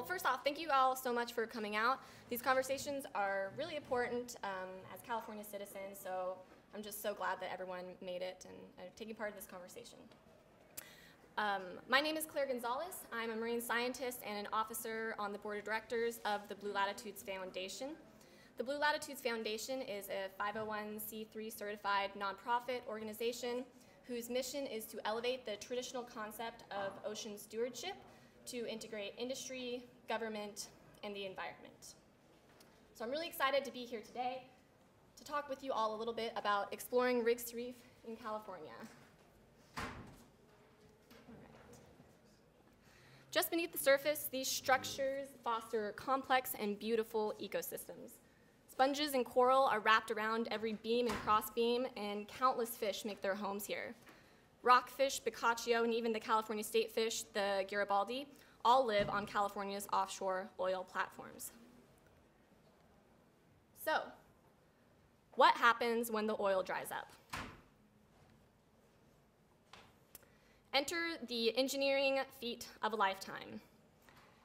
Well, first off, thank you all so much for coming out. These conversations are really important as California citizens, so I'm just so glad that everyone made it and are taking part in this conversation. My name is Claire Gonzalez. I'm a marine scientist and an officer on the board of directors of the Blue Latitudes Foundation. The Blue Latitudes Foundation is a 501c3 certified nonprofit organization whose mission is to elevate the traditional concept of ocean stewardship to integrate industry, government, and the environment. So I'm really excited to be here today to talk with you all a little bit about exploring Rigs to Reefs in California. All right. Just beneath the surface, these structures foster complex and beautiful ecosystems. Sponges and coral are wrapped around every beam and crossbeam, and countless fish make their homes here. Rockfish, boccaccio, and even the California state fish, the Garibaldi, all live on California's offshore oil platforms. So, what happens when the oil dries up? Enter the engineering feat of a lifetime.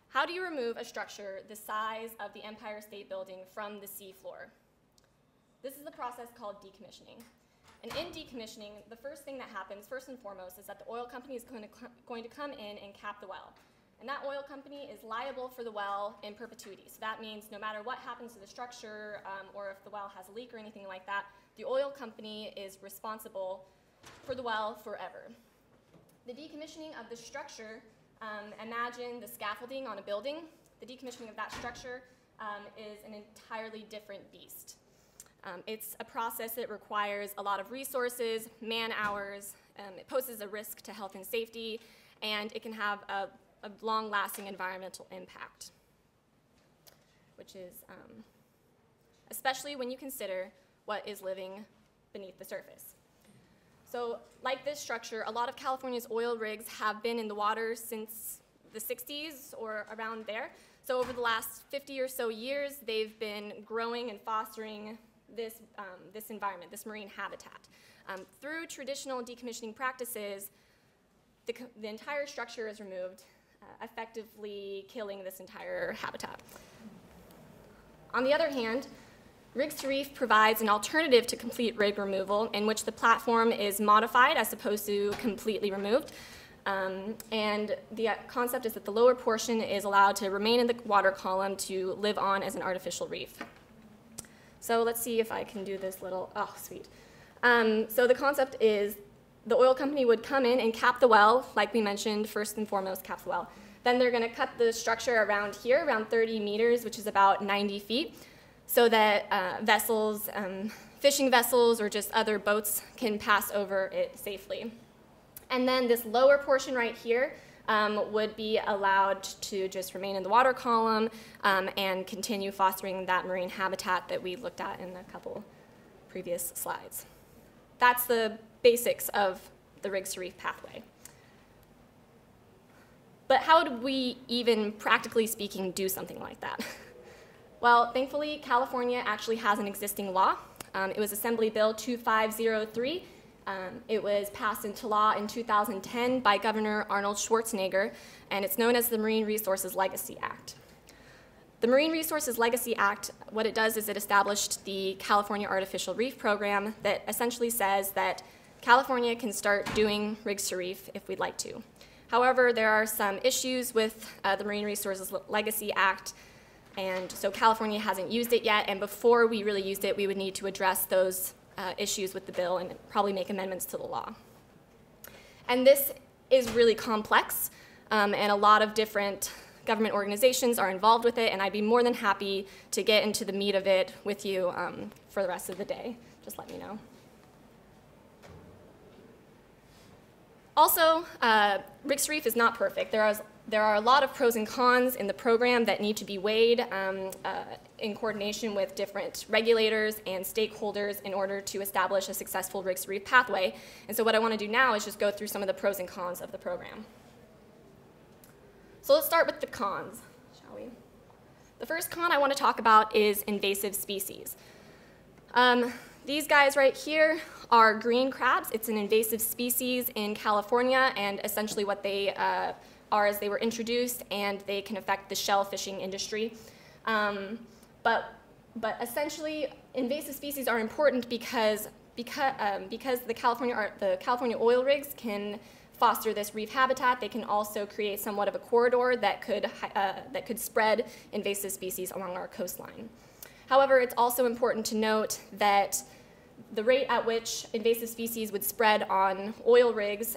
How do you remove a structure the size of the Empire State Building from the seafloor? This is the process called decommissioning. And in decommissioning, the first thing that happens, first and foremost, is that the oil company is going to come in and cap the well. And that oil company is liable for the well in perpetuity. So that means no matter what happens to the structure or if the well has a leak or anything like that, the oil company is responsible for the well forever. The decommissioning of the structure, imagine the scaffolding on a building. The decommissioning of that structure is an entirely different beast. It's a process that requires a lot of resources, man hours, it poses a risk to health and safety, and it can have a long-lasting environmental impact, which is especially when you consider what is living beneath the surface. So like this structure, a lot of California's oil rigs have been in the water since the 60s or around there. So over the last 50 or so years, they've been growing and fostering this environment, this marine habitat. Through traditional decommissioning practices, the entire structure is removed, effectively killing this entire habitat. On the other hand, Rigs to Reefs provides an alternative to complete rig removal in which the platform is modified as opposed to completely removed. And the concept is that the lower portion is allowed to remain in the water column to live on as an artificial reef. So let's see if I can do this little, oh, sweet. So the concept is the oil company would come in and cap the well, like we mentioned, first and foremost, cap the well. Then they're going to cut the structure around here, around 30 meters, which is about 90 feet, so that vessels, fishing vessels or just other boats can pass over it safely. And then this lower portion right here would be allowed to just remain in the water column and continue fostering that marine habitat that we looked at in a couple previous slides. That's the basics of the Rigs to Reefs pathway. But how do we even, practically speaking, do something like that? Well, thankfully, California actually has an existing law. It was Assembly Bill 2503. It was passed into law in 2010 by Governor Arnold Schwarzenegger, and it's known as the Marine Resources Legacy Act. The Marine Resources Legacy Act, what it does is it established the California Artificial Reef Program that essentially says that California can start doing Rigs to Reefs if we'd like to. However, there are some issues with the Marine Resources Legacy Act, and so California hasn't used it yet, and before we really used it, we would need to address those issues with the bill and probably make amendments to the law. And this is really complex, and a lot of different government organizations are involved with it, and I'd be more than happy to get into the meat of it with you for the rest of the day. Just let me know. Also, Rigs to Reefs is not perfect. There are a lot of pros and cons in the program that need to be weighed in coordination with different regulators and stakeholders in order to establish a successful Rigs to Reefs pathway. And so what I want to do now is just go through some of the pros and cons of the program. So let's start with the cons, shall we? The first con I want to talk about is invasive species. These guys right here are green crabs. It's an invasive species in California, and essentially what they are as they were introduced, and they can affect the shell fishing industry. But essentially, invasive species are important because the California oil rigs can foster this reef habitat. They can also create somewhat of a corridor that could spread invasive species along our coastline. However, it's also important to note that the rate at which invasive species would spread on oil rigs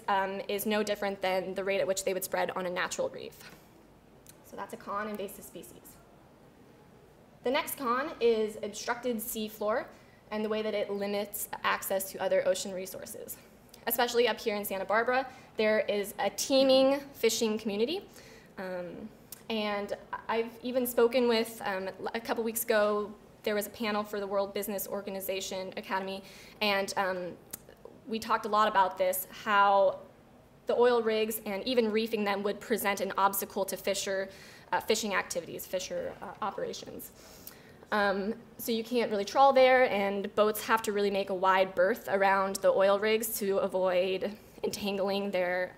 is no different than the rate at which they would spread on a natural reef. So that's a con, invasive species. The next con is obstructed seafloor and the way that it limits access to other ocean resources. Especially up here in Santa Barbara, there is a teeming fishing community. And I've even spoken with, a couple weeks ago, there was a panel for the World Business Organization Academy, and we talked a lot about this, how the oil rigs and even reefing them would present an obstacle to fishing activities, fisher operations. So you can't really trawl there, and boats have to really make a wide berth around the oil rigs to avoid entangling their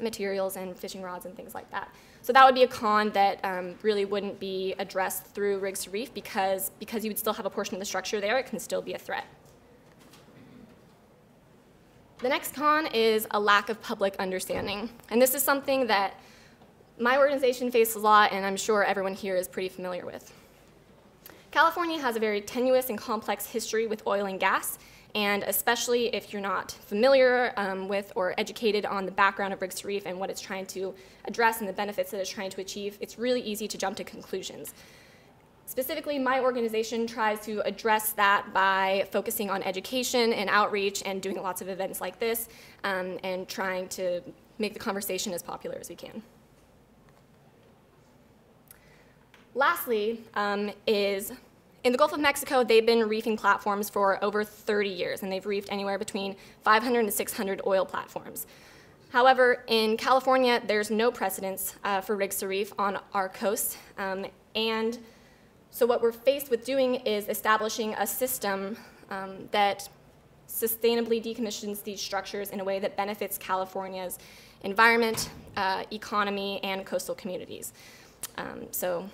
materials and fishing rods and things like that. So that would be a con that really wouldn't be addressed through rigs to reef because you would still have a portion of the structure there, it can still be a threat. The next con is a lack of public understanding. And this is something that my organization faces a lot, and I'm sure everyone here is pretty familiar with. California has a very tenuous and complex history with oil and gas, and especially if you're not familiar with or educated on the background of Rigs to Reef and what it's trying to address and the benefits that it's trying to achieve, it's really easy to jump to conclusions. Specifically, my organization tries to address that by focusing on education and outreach and doing lots of events like this and trying to make the conversation as popular as we can. Lastly is, in the Gulf of Mexico, they've been reefing platforms for over 30 years, and they've reefed anywhere between 500 and 600 oil platforms. However, in California, there's no precedence for rigs to reef on our coast, and so what we're faced with doing is establishing a system that sustainably decommissions these structures in a way that benefits California's environment, economy, and coastal communities. So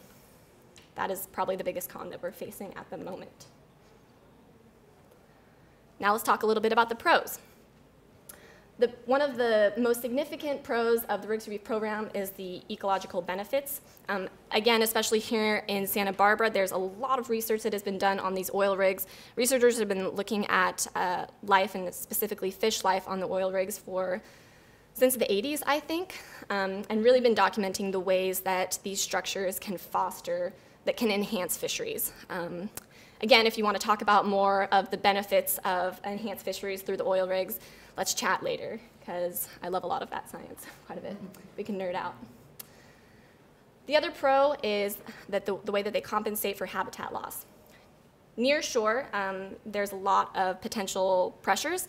that is probably the biggest con that we're facing at the moment. Now let's talk a little bit about the pros. One of the most significant pros of the Rigs to Reef program is the ecological benefits. Again, especially here in Santa Barbara, there's a lot of research that has been done on these oil rigs. Researchers have been looking at life, and specifically fish life, on the oil rigs since the 80s, I think, and really been documenting the ways that these structures can foster, that can enhance fisheries. Again, if you want to talk about more of the benefits of enhanced fisheries through the oil rigs, let's chat later, because I love a lot of that science, quite a bit. We can nerd out. The other pro is that the way that they compensate for habitat loss. Near shore, there's a lot of potential pressures.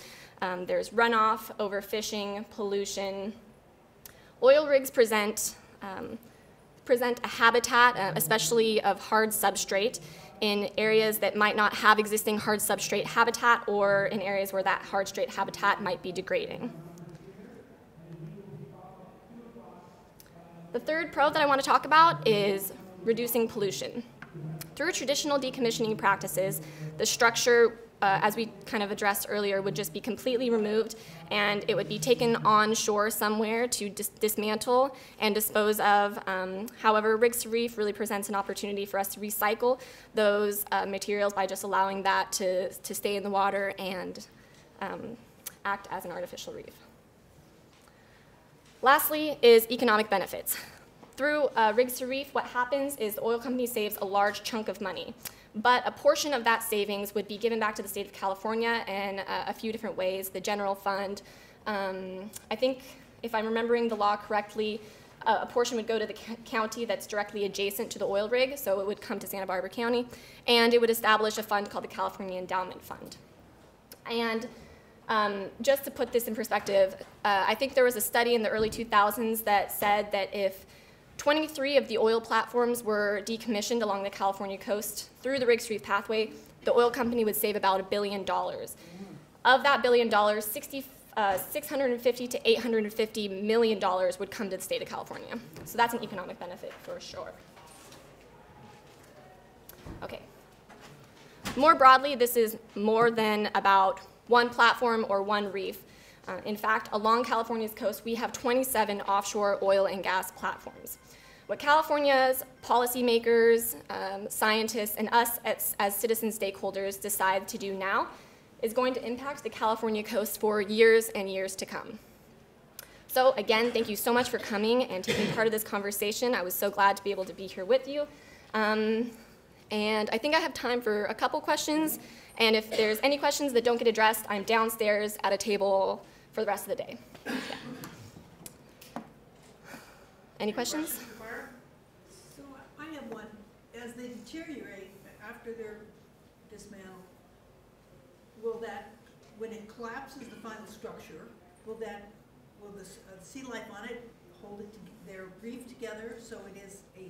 There's runoff, overfishing, pollution. Oil rigs present a habitat, especially of hard substrate, in areas that might not have existing hard substrate habitat, or in areas where that hard substrate habitat might be degrading. The third pro that I want to talk about is reducing pollution. Through traditional decommissioning practices, the structure, as we kind of addressed earlier, would just be completely removed, and it would be taken on shore somewhere to dismantle and dispose of. However, Rigs to Reef really presents an opportunity for us to recycle those materials by just allowing that to stay in the water and act as an artificial reef. Lastly is economic benefits. Through Rigs to Reef, what happens is the oil company saves a large chunk of money, but a portion of that savings would be given back to the state of California in a few different ways. The general fund, I think, if I'm remembering the law correctly, a portion would go to the county that's directly adjacent to the oil rig, so it would come to Santa Barbara County, and it would establish a fund called the California Endowment Fund. And just to put this in perspective, I think there was a study in the early 2000s that said that if 23 of the oil platforms were decommissioned along the California coast through the Rigs to Reef pathway, the oil company would save about $1 billion. Of that $1 billion, 60, $650 to $850 million would come to the state of California. So that's an economic benefit for sure. Okay. More broadly, this is more than about one platform or one reef. In fact, along California's coast, we have 27 offshore oil and gas platforms. What California's policymakers, scientists, and us as citizen stakeholders decide to do now is going to impact the California coast for years and years to come. So again, thank you so much for coming and taking part of this conversation. I was so glad to be able to be here with you. And I think I have time for a couple questions. And if there's any questions that don't get addressed, I'm downstairs at a table for the rest of the day. Yeah. Any questions? So I have one. As they deteriorate after they're dismantled, will that, when it collapses the final structure, will the sea life on it hold it their reef together so it is a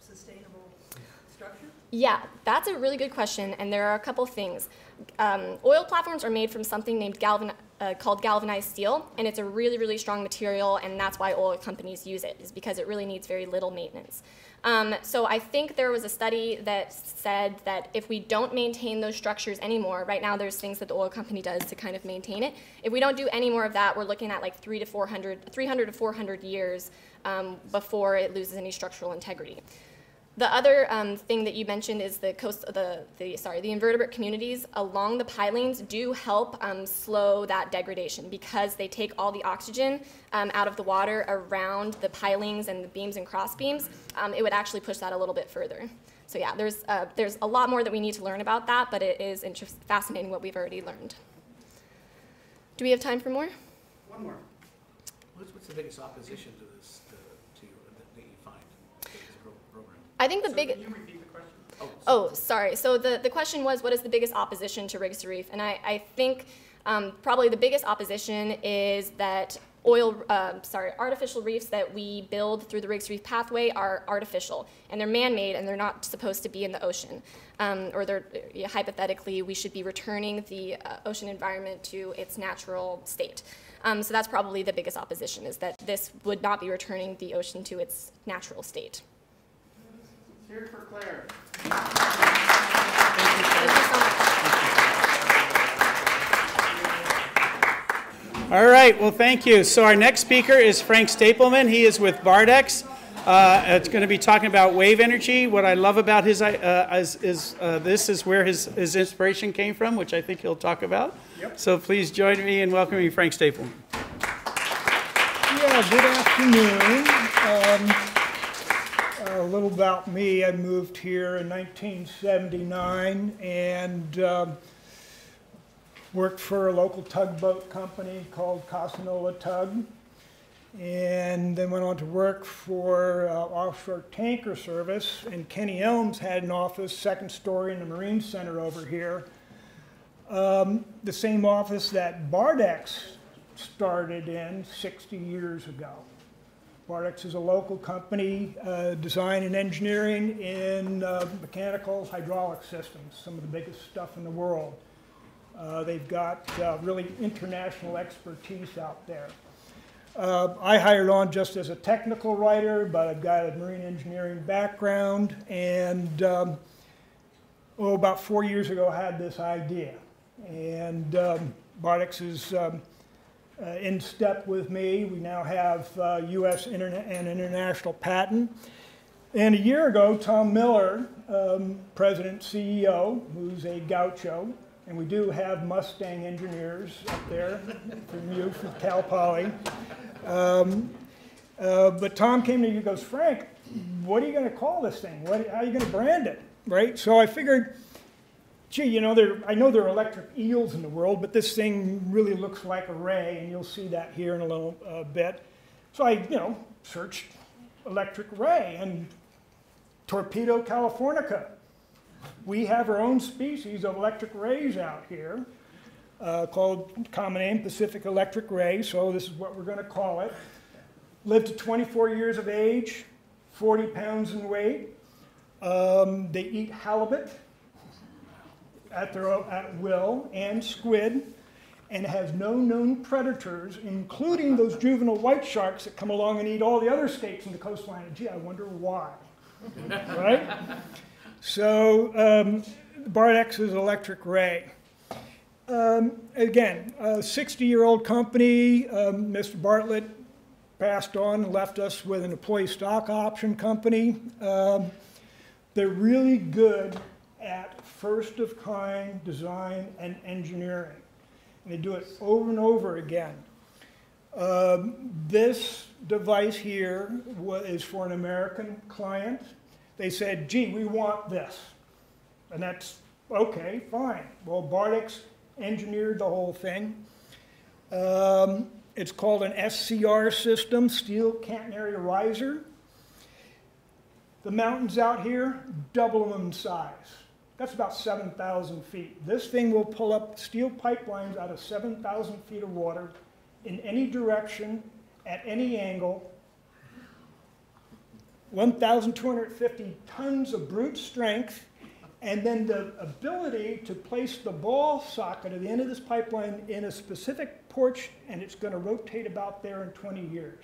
sustainable structure? Yeah, that's a really good question, and there are a couple things. Oil platforms are made from something named called galvanized steel, and it's a really, really strong material, and that's why oil companies use it, is because it really needs very little maintenance. So I think there was a study that said that if we don't maintain those structures anymore, right now there's things that the oil company does to kind of maintain it. If we don't do any more of that, we're looking at like 300 to 400 years before it loses any structural integrity. The other thing that you mentioned is the the invertebrate communities along the pilings do help slow that degradation because they take all the oxygen out of the water around the pilings and the beams and cross beams. It would actually push that a little bit further. So yeah, there's a lot more that we need to learn about that, but it is fascinating what we've already learned. Do we have time for more? One more. What's the biggest opposition to this? I think the big. Can you repeat the question? Oh, sorry. So the question was, what is the biggest opposition to Rigs to Reef? And I think probably the biggest opposition is that artificial reefs that we build through the Rigs to Reef pathway are artificial, and they're man-made, and they're not supposed to be in the ocean. Hypothetically, we should be returning the ocean environment to its natural state. So that's probably the biggest opposition, is that this would not be returning the ocean to its natural state. Here for Claire. Thank you. All right, well, thank you. So our next speaker is Frank Stapleman. He is with Bardex. It's going to be talking about wave energy. What I love about his this is where his inspiration came from, which I think he'll talk about. Yep. So please join me in welcoming Frank Stapleman. Yeah, good afternoon. A little about me. I moved here in 1979 and worked for a local tugboat company called Casanola Tug, and then went on to work for Offshore Tanker Service, and Kenny Elms had an office, second story in the Marine Center over here. The same office that Bardex started in 60 years ago. Bardex is a local company, design and engineering in mechanical hydraulic systems, some of the biggest stuff in the world. They've got really international expertise out there. I hired on just as a technical writer, but I've got a marine engineering background, and about 4 years ago I had this idea. And Bardex is in step with me. We now have U.S. and international patent. And a year ago, Tom Miller, president, CEO, who's a gaucho, and we do have Mustang engineers up there from you, from Cal Poly. But Tom came to me and goes, Frank, what are you going to call this thing? How are you going to brand it? Right? So I figured, gee, you know, I know there are electric eels in the world, but this thing really looks like a ray, and you'll see that here in a little bit. So I, searched electric ray and Torpedo Californica. We have our own species of electric rays out here, called common name Pacific electric ray. So this is what we're going to call it. Lived to 24 years of age, 40 pounds in weight. They eat halibut at will, and squid, and has no known predators, including those juvenile white sharks that come along and eat all the other states in the coastline. And gee, I wonder why, right? So Bardex is electric ray. Again, a 60-year-old company. Mr. Bartlett passed on and left us with an employee stock option company. They're really good at first-of-kind design and engineering. And they do it over and over again. This device here is for an American client. They said, gee, we want this. And that's okay, fine. Well, Bardex engineered the whole thing. It's called an SCR system, steel catenary riser. The mountains out here, double them in size. That's about 7,000 feet. This thing will pull up steel pipelines out of 7,000 feet of water in any direction, at any angle. 1,250 tons of brute strength, and then the ability to place the ball socket at the end of this pipeline in a specific porch, and it's going to rotate about there in 20 years.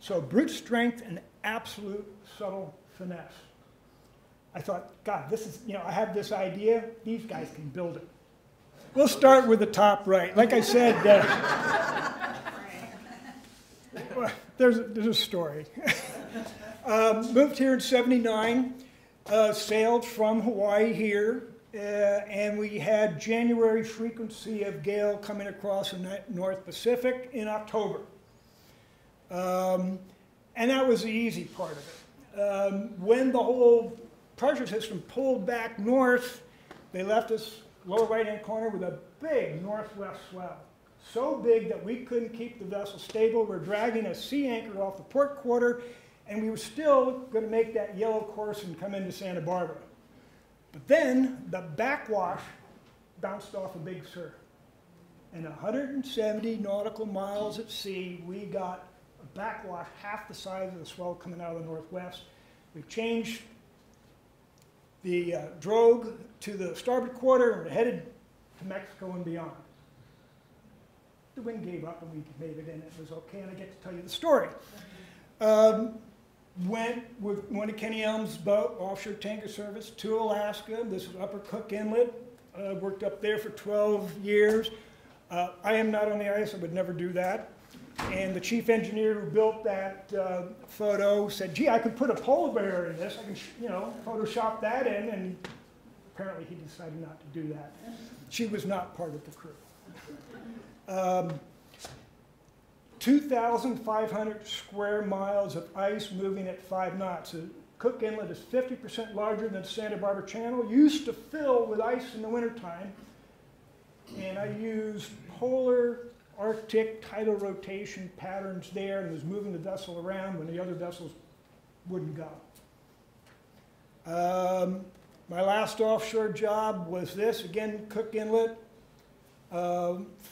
So brute strength and absolute subtle finesse. I thought, God, this is, you know, I have this idea. These guys can build it. We'll start with the top right. Like I said, there's a story. Moved here in '79. Sailed from Hawaii here, and we had January frequency of gale coming across the North Pacific in October. And that was the easy part of it. When the whole pressure system pulled back north, they left us lower right-hand corner with a big northwest swell. So big that we couldn't keep the vessel stable. We're dragging a sea anchor off the port quarter. And we were still going to make that yellow course and come into Santa Barbara. But then the backwash bounced off a Big Sur. And 170 nautical miles at sea, we got a backwash half the size of the swell coming out of the northwest. We changed the drogue to the starboard quarter and we're headed to Mexico and beyond. The wind gave up and we made it in. It was okay, and I get to tell you the story. Went to Kenny Elms' boat, offshore tanker service, to Alaska. This is Upper Cook Inlet. Worked up there for 12 years. I am not on the ice. I would never do that. And the chief engineer who built that photo said, gee, I could put a polar bear in this. I can, you know, Photoshop that in. And apparently he decided not to do that. She was not part of the crew. 2,500 square miles of ice moving at 5 knots. The Cook Inlet is 50% larger than the Santa Barbara Channel, used to fill with ice in the wintertime. And I used polar Arctic tidal rotation patterns there and was moving the vessel around when the other vessels wouldn't go. My last offshore job was this, again, Cook Inlet.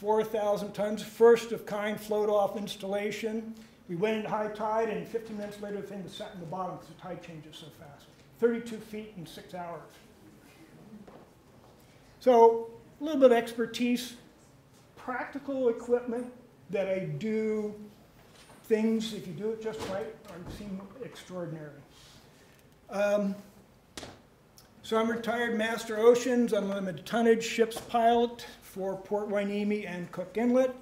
4,000 tons, first of kind float off installation. We went into high tide and 15 minutes later the thing was sat in the bottom because the tide changes so fast. 32 feet in 6 hours. So a little bit of expertise, practical equipment that I do things, if you do it just right, seem extraordinary. So I'm retired master oceans, unlimited tonnage, ship's pilot for Port Hueneme and Cook Inlet.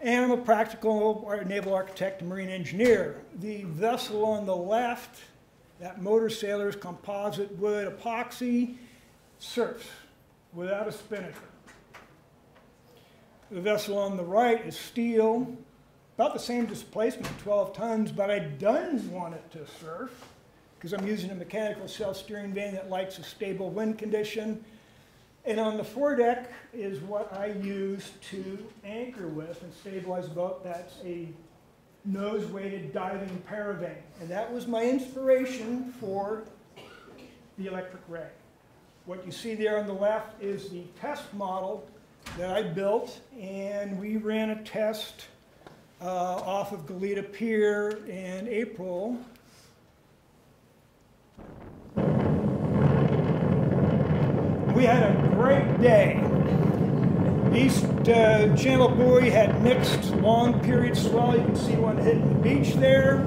And I'm a practical naval architect and marine engineer. The vessel on the left, that motor sailor's composite wood epoxy, surfs without a spinnaker. The vessel on the right is steel, about the same displacement, 12 tons, but I don't want it to surf, because I'm using a mechanical self-steering vane that likes a stable wind condition. And on the foredeck is what I use to anchor with and stabilize the boat. That's a nose-weighted diving paravane. And that was my inspiration for the electric ray. What you see there on the left is the test model that I built. And we ran a test off of Goleta Pier in April. We had a great day. East Channel buoy had mixed long period swell. You can see one hitting the beach there.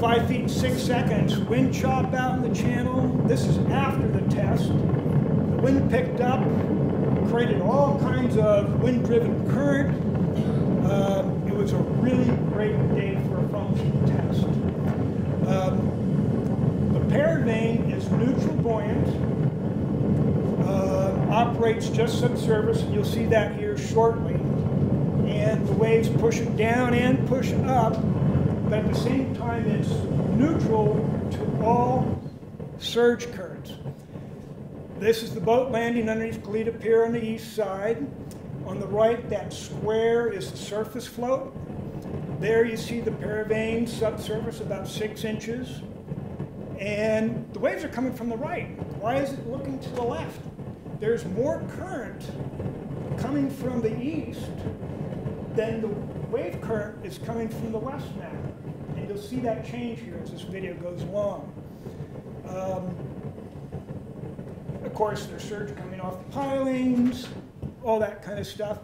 5 feet 6 seconds wind chop out in the channel. This is after the test. The wind picked up, created all kinds of wind-driven current. It was a really great day for a function test. The paired vane is neutral buoyant, operates just subsurface, and you'll see that here shortly. And the waves push it down and push it up, but at the same time it's neutral to all surge currents. This is the boat landing underneath Goleta Pier on the east side. On the right, that square is the surface float. There you see the paravane subsurface about 6 inches. And the waves are coming from the right. Why is it looking to the left? There's more current coming from the east than the wave current is coming from the west now. And you'll see that change here as this video goes along. Of course, there's surge coming off the pilings, all that kind of stuff.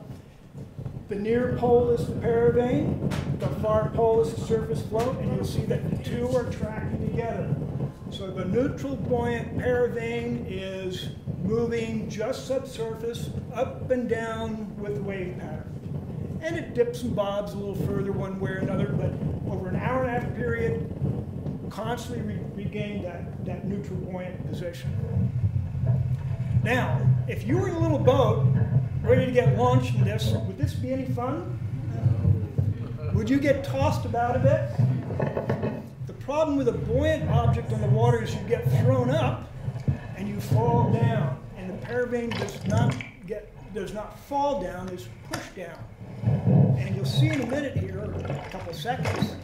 The near pole is the paravane, the far pole is the surface float, and you'll see that the two are tracking together. So the neutral buoyant paravane is moving just subsurface, up and down with the wave pattern. And it dips and bobs a little further one way or another, but over an hour and a half period, constantly regain that neutral buoyant position. Now, if you were in a little boat, ready to get launched in this, would this be any fun? Would you get tossed about a bit? The problem with a buoyant object on the water is you get thrown up and you fall down. And the paravane does not fall down, it's pushed down. And you'll see in a minute here, a couple seconds,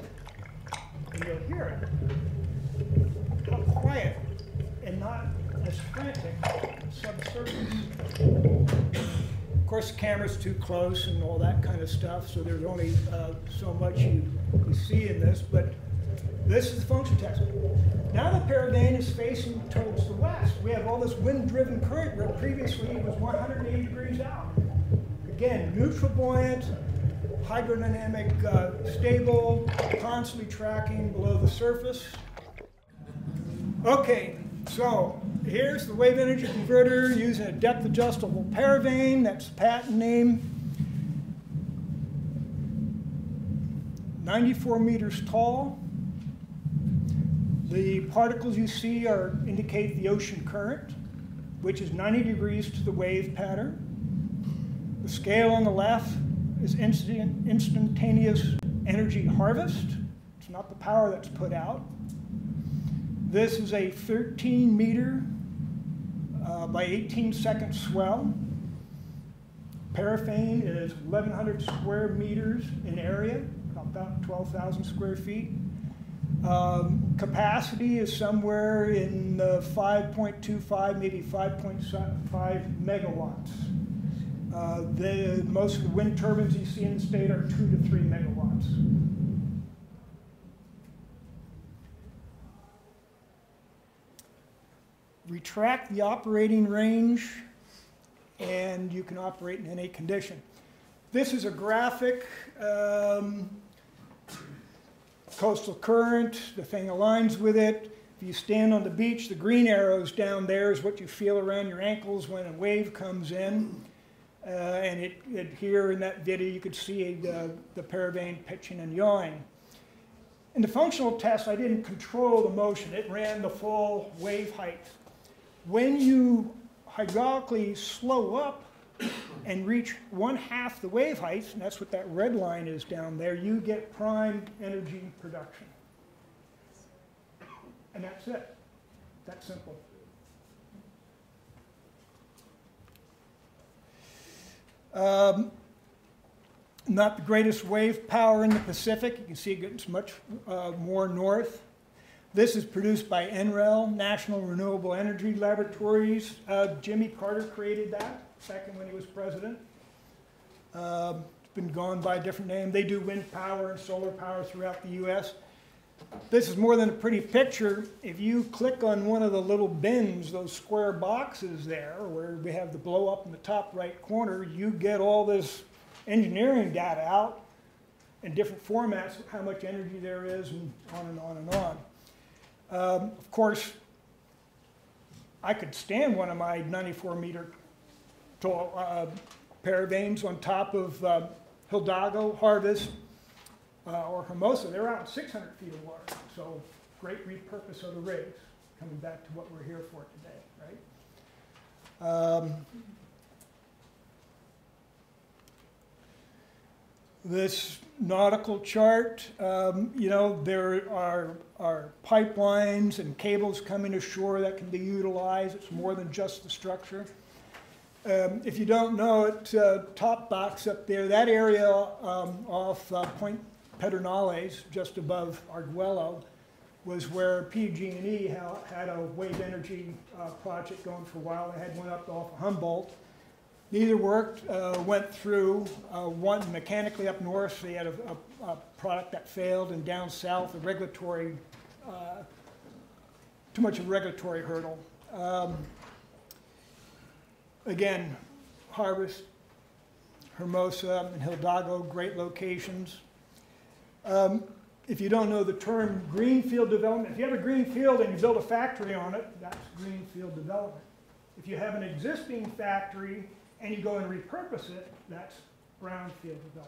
and you'll hear it. How quiet and not as frantic subsurface. Of course, the camera's too close and all that kind of stuff, so there's only so much you see in this, but this is the function test. Now the paravane is facing towards the west. We have all this wind-driven current where previously it was 180 degrees out. Again, neutral buoyant, hydrodynamic, stable, constantly tracking below the surface. Okay, so here's the wave energy converter using a depth adjustable paravane. That's the patent name. 94 meters tall. The particles you see indicate the ocean current, which is 90 degrees to the wave pattern. The scale on the left is instantaneous energy harvest. It's not the power that's put out. This is a 13-meter by 18-second swell. Paraffin is 1,100 square meters in area, about 12,000 square feet. Capacity is somewhere in 5.25, maybe 5.5 megawatts. Most of the wind turbines you see in the state are 2 to 3 megawatts. Retract the operating range, and you can operate in any condition. This is a graphic. Coastal current, the thing aligns with it. If you stand on the beach, the green arrows down there is what you feel around your ankles when a wave comes in. And here in that video, you could see the paravane pitching and yawing. In the functional test, I didn't control the motion. It ran the full wave height. When you hydraulically slow up and reach 1/2 the wave height, and that's what that red line is down there, you get prime energy production. And that's it. That's simple. Not the greatest wave power in the Pacific. You can see it gets much more north. This is produced by NREL, National Renewable Energy Laboratories. Jimmy Carter created that back when he was president. It's been gone by a different name. They do wind power and solar power throughout the US. This is more than a pretty picture. If you click on one of the little bins, those square boxes there, where we have the blow up in the top right corner, you get all this engineering data out in different formats, how much energy there is, and on and on and on. Of course, I could stand one of my 94-meter tall paravanes on top of Hidalgo Harvest or Hermosa. They're out 600 feet of water. So great repurpose of the rigs, coming back to what we're here for today, right? This nautical chart, you know, there are pipelines and cables coming ashore that can be utilized. It's more than just the structure. If you don't know it, top box up there, that area off Point Pedernales, just above Arguello, was where PG&E had a wave energy project going for a while. They had one up off Humboldt. Neither worked, went through, one mechanically up north, they had a product that failed, and down south, a regulatory, too much of a regulatory hurdle. Again, Harvest, Hermosa, and Hidalgo, great locations. If you don't know the term greenfield development, if you have a greenfield and you build a factory on it, that's greenfield development. If you have an existing factory, and you go and repurpose it, that's brownfield development.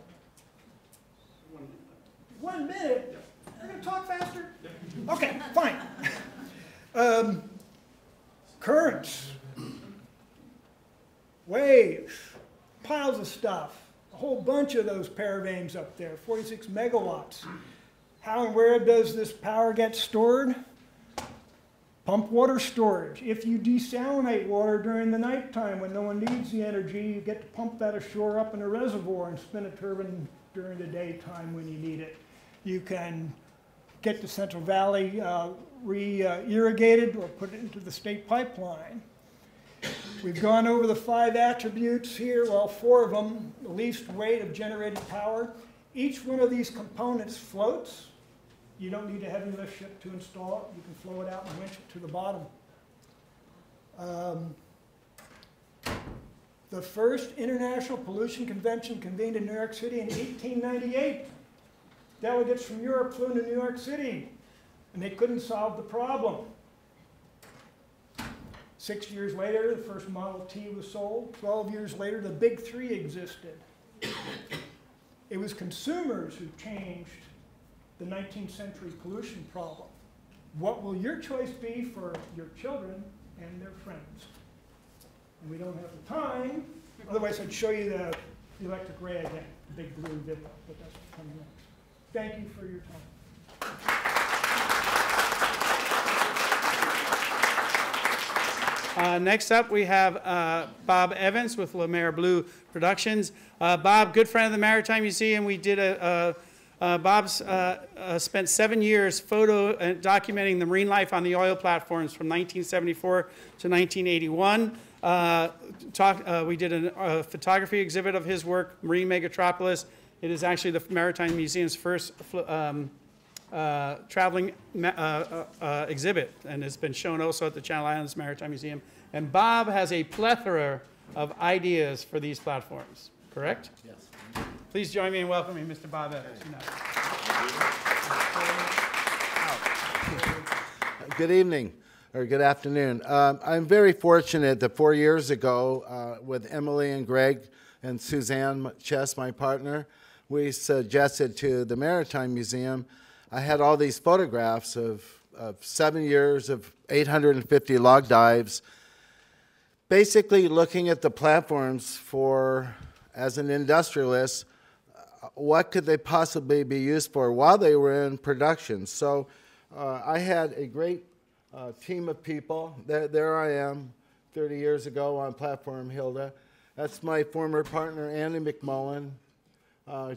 1 minute. 1 minute? Yep. We're going to talk faster? Yep. OK, fine. Currents, waves, piles of stuff, a whole bunch of those paravanes up there, 46 megawatts. How and where does this power get stored? Pump water storage. If you desalinate water during the nighttime when no one needs the energy, you get to pump that ashore up in a reservoir and spin a turbine during the daytime when you need it. You can get the Central Valley re-irrigated or put it into the state pipeline. We've gone over the 5 attributes here, well, 4 of them, the least weight of generated power. Each one of these components floats. You don't need a heavy lift ship to install it. You can flow it out and winch it to the bottom. The first International Pollution Convention convened in New York City in 1898. Delegates from Europe flew to New York City, and they couldn't solve the problem. 6 years later, the first Model T was sold. 12 years later, the Big Three existed. It was consumers who changed the 19th century pollution problem. What will your choice be for your children and their friends? And we don't have the time, otherwise I'd show you the electric ray again, the big blue video, but that's what's coming next. Thank you for your time. Next up we have Bob Evans with La Mer Blue Productions. Bob, good friend of the Maritime Museum. We did Bob's spent 7 years documenting the marine life on the oil platforms from 1974 to 1981. We did a photography exhibit of his work, Marine Megatropolis. It is actually the Maritime Museum's first traveling exhibit, and it's been shown also at the Channel Islands Maritime Museum. And Bob has a plethora of ideas for these platforms, correct? Yes. Please join me in welcoming Mr. Bob Evans. Good evening, or good afternoon. I'm very fortunate that 4 years ago, with Emily and Greg and Suzanne Chess, my partner, we suggested to the Maritime Museum, I had all these photographs of 7 years of 850 log dives, basically looking at the platforms for, as an industrialist, what could they possibly be used for while they were in production? So I had a great team of people. There I am 30 years ago on Platform Hilda. That's my former partner, Andy McMullen,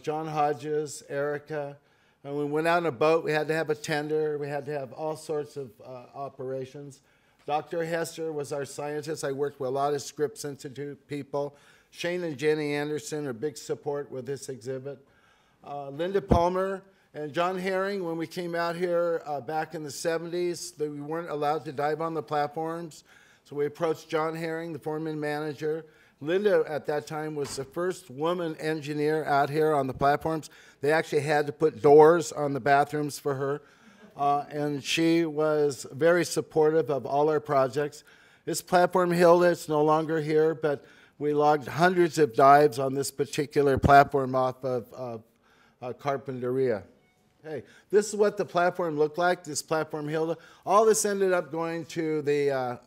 John Hodges, Erica. And we went out on a boat. We had to have a tender. We had to have all sorts of operations. Dr. Hester was our scientist. I worked with a lot of Scripps Institute people. Shane and Jenny Anderson are big support with this exhibit. Linda Palmer And John Herring, when we came out here back in the 70s, we weren't allowed to dive on the platforms. So we approached John Herring, the foreman manager. Linda, at that time, was the first woman engineer out here on the platforms. They actually had to put doors on the bathrooms for her. And she was very supportive of all our projects. This platform Hilda, it's no longer here, but we logged hundreds of dives on this particular platform off of Carpinteria. Hey, this is what the platform looked like, this platform Hilda. All this ended up going to the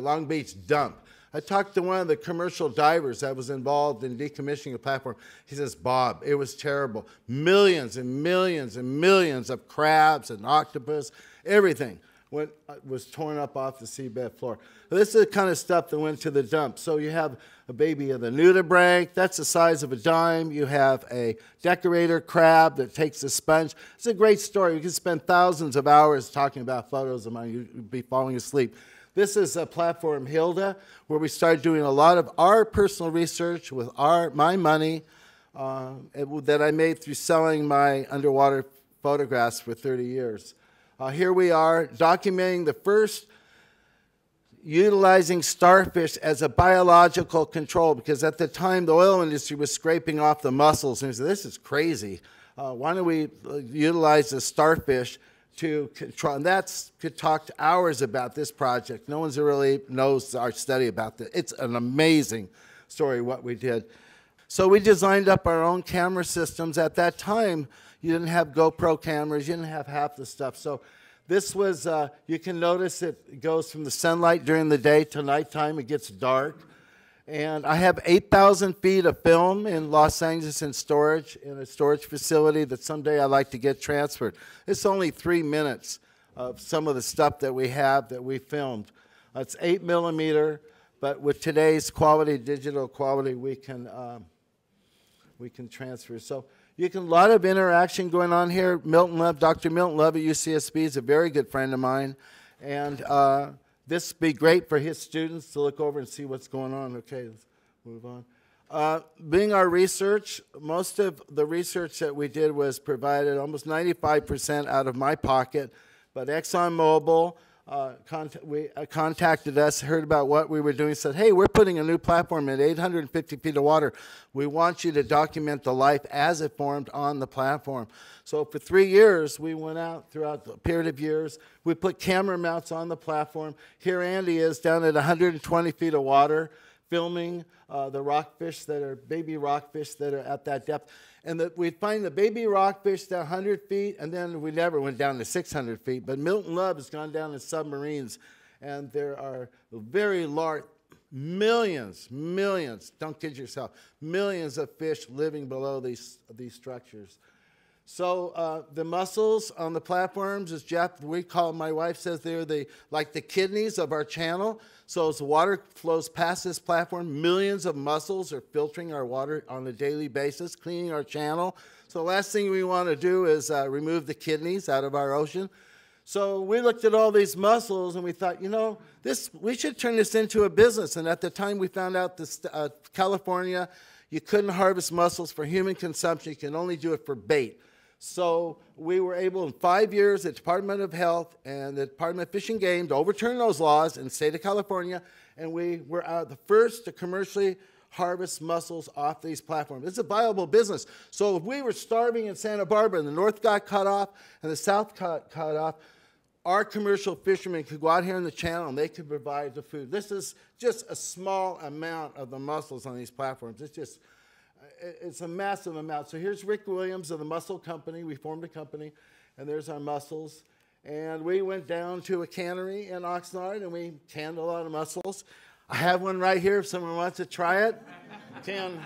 Long Beach dump. I talked to one of the commercial divers that was involved in decommissioning the platform. He says, Bob, it was terrible. Millions and millions and millions of crabs and octopus, everything was torn up off the seabed floor. This is the kind of stuff that went to the dump. So you have a baby of the nudibranch. That's the size of a dime. You have a decorator crab that takes a sponge. It's a great story. You can spend thousands of hours talking about photos of mine. You'd be falling asleep. This is a platform Hilda, where we started doing a lot of our personal research with my money that I made through selling my underwater photographs for 30 years. Here we are documenting the first utilizing starfish as a biological control, because at the time the oil industry was scraping off the mussels, and we said, this is crazy. Why don't we utilize the starfish to control? And that's, could talk to hours about this project. No one's really knows our study about this. It's an amazing story what we did. So we designed up our own camera systems. At that time, you didn't have GoPro cameras, you didn't have half the stuff. So this was, you can notice it goes from the sunlight during the day to nighttime, it gets dark. And I have 8,000 feet of film in Los Angeles in a storage facility that someday I'd like to get transferred. It's only 3 minutes of some of the stuff that we have that we filmed. It's 8mm, but with today's quality, digital quality, we can transfer. So you can, a lot of interaction going on here. Milton Love, Dr. Milton Love at UCSB is a very good friend of mine. And this would be great for his students to look over and see what's going on. Okay, let's move on. Being our research, most of the research that we did was provided almost 95% out of my pocket, but ExxonMobil contacted us, heard about what we were doing, said, hey, we're putting a new platform at 850 feet of water. We want you to document the life as it formed on the platform. So for 3 years, we went out throughout the period of years. We put camera mounts on the platform. Here Andy is down at 120 feet of water filming the rockfish that are, baby rockfish that are at that depth. And we'd find the baby rockfish down 100 feet, and then we never went down to 600 feet. But Milton Love has gone down in submarines, and there are very large, millions, don't kid yourself, millions of fish living below these structures. So the mussels on the platforms, as Jeff, we call, my wife says they're like the kidneys of our channel. So as the water flows past this platform, millions of mussels are filtering our water on a daily basis, cleaning our channel. So the last thing we want to do is remove the kidneys out of our ocean. So we looked at all these mussels and we thought, you know, we should turn this into a business. And at the time we found out this, California, you couldn't harvest mussels for human consumption, you can only do it for bait. So we were able in 5 years, the Department of Health and the Department of Fish and Game to overturn those laws in the state of California, and we were the first to commercially harvest mussels off these platforms. It's a viable business. So if we were starving in Santa Barbara and the north got cut off and the south got cut off, our commercial fishermen could go out here in the channel and they could provide the food. This is just a small amount of the mussels on these platforms. It's just, it's a massive amount. So here's Rick Williams of the Mussel Company. We formed a company, and there's our mussels. And we went down to a cannery in Oxnard, and we canned a lot of mussels. I have one right here if someone wants to try it. Can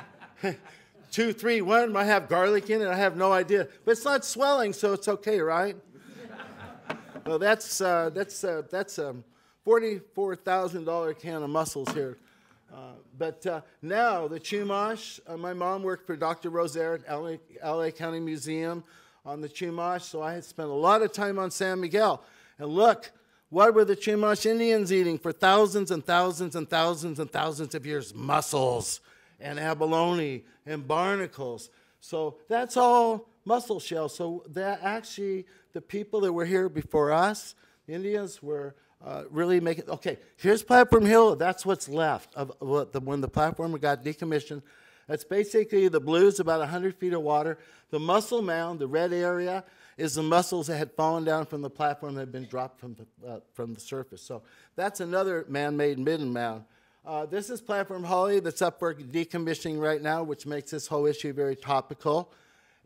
2, 3, 1. I have garlic in it. I have no idea. But it's not swelling, so it's okay, right? Well, that's a $44,000 can of mussels here. Now, the chumash, my mom worked for Dr. Rosaire at LA County Museum on the chumash, so I had spent a lot of time on San Miguel. And look, what were the Chumash Indians eating for thousands and thousands and thousands and thousands of years? Mussels and abalone and barnacles. So that's all mussel shell. So that actually, the people that were here before us, the Indians, were really making, okay, here's Platform Hill. That's what's left of what when the platform got decommissioned. That's basically the blues, about 100 feet of water. The mussel mound, the red area, is the mussels that had fallen down from the platform that had been dropped from the surface. So that's another man-made midden mound. This is Platform Holly that's up for decommissioning right now, which makes this whole issue very topical.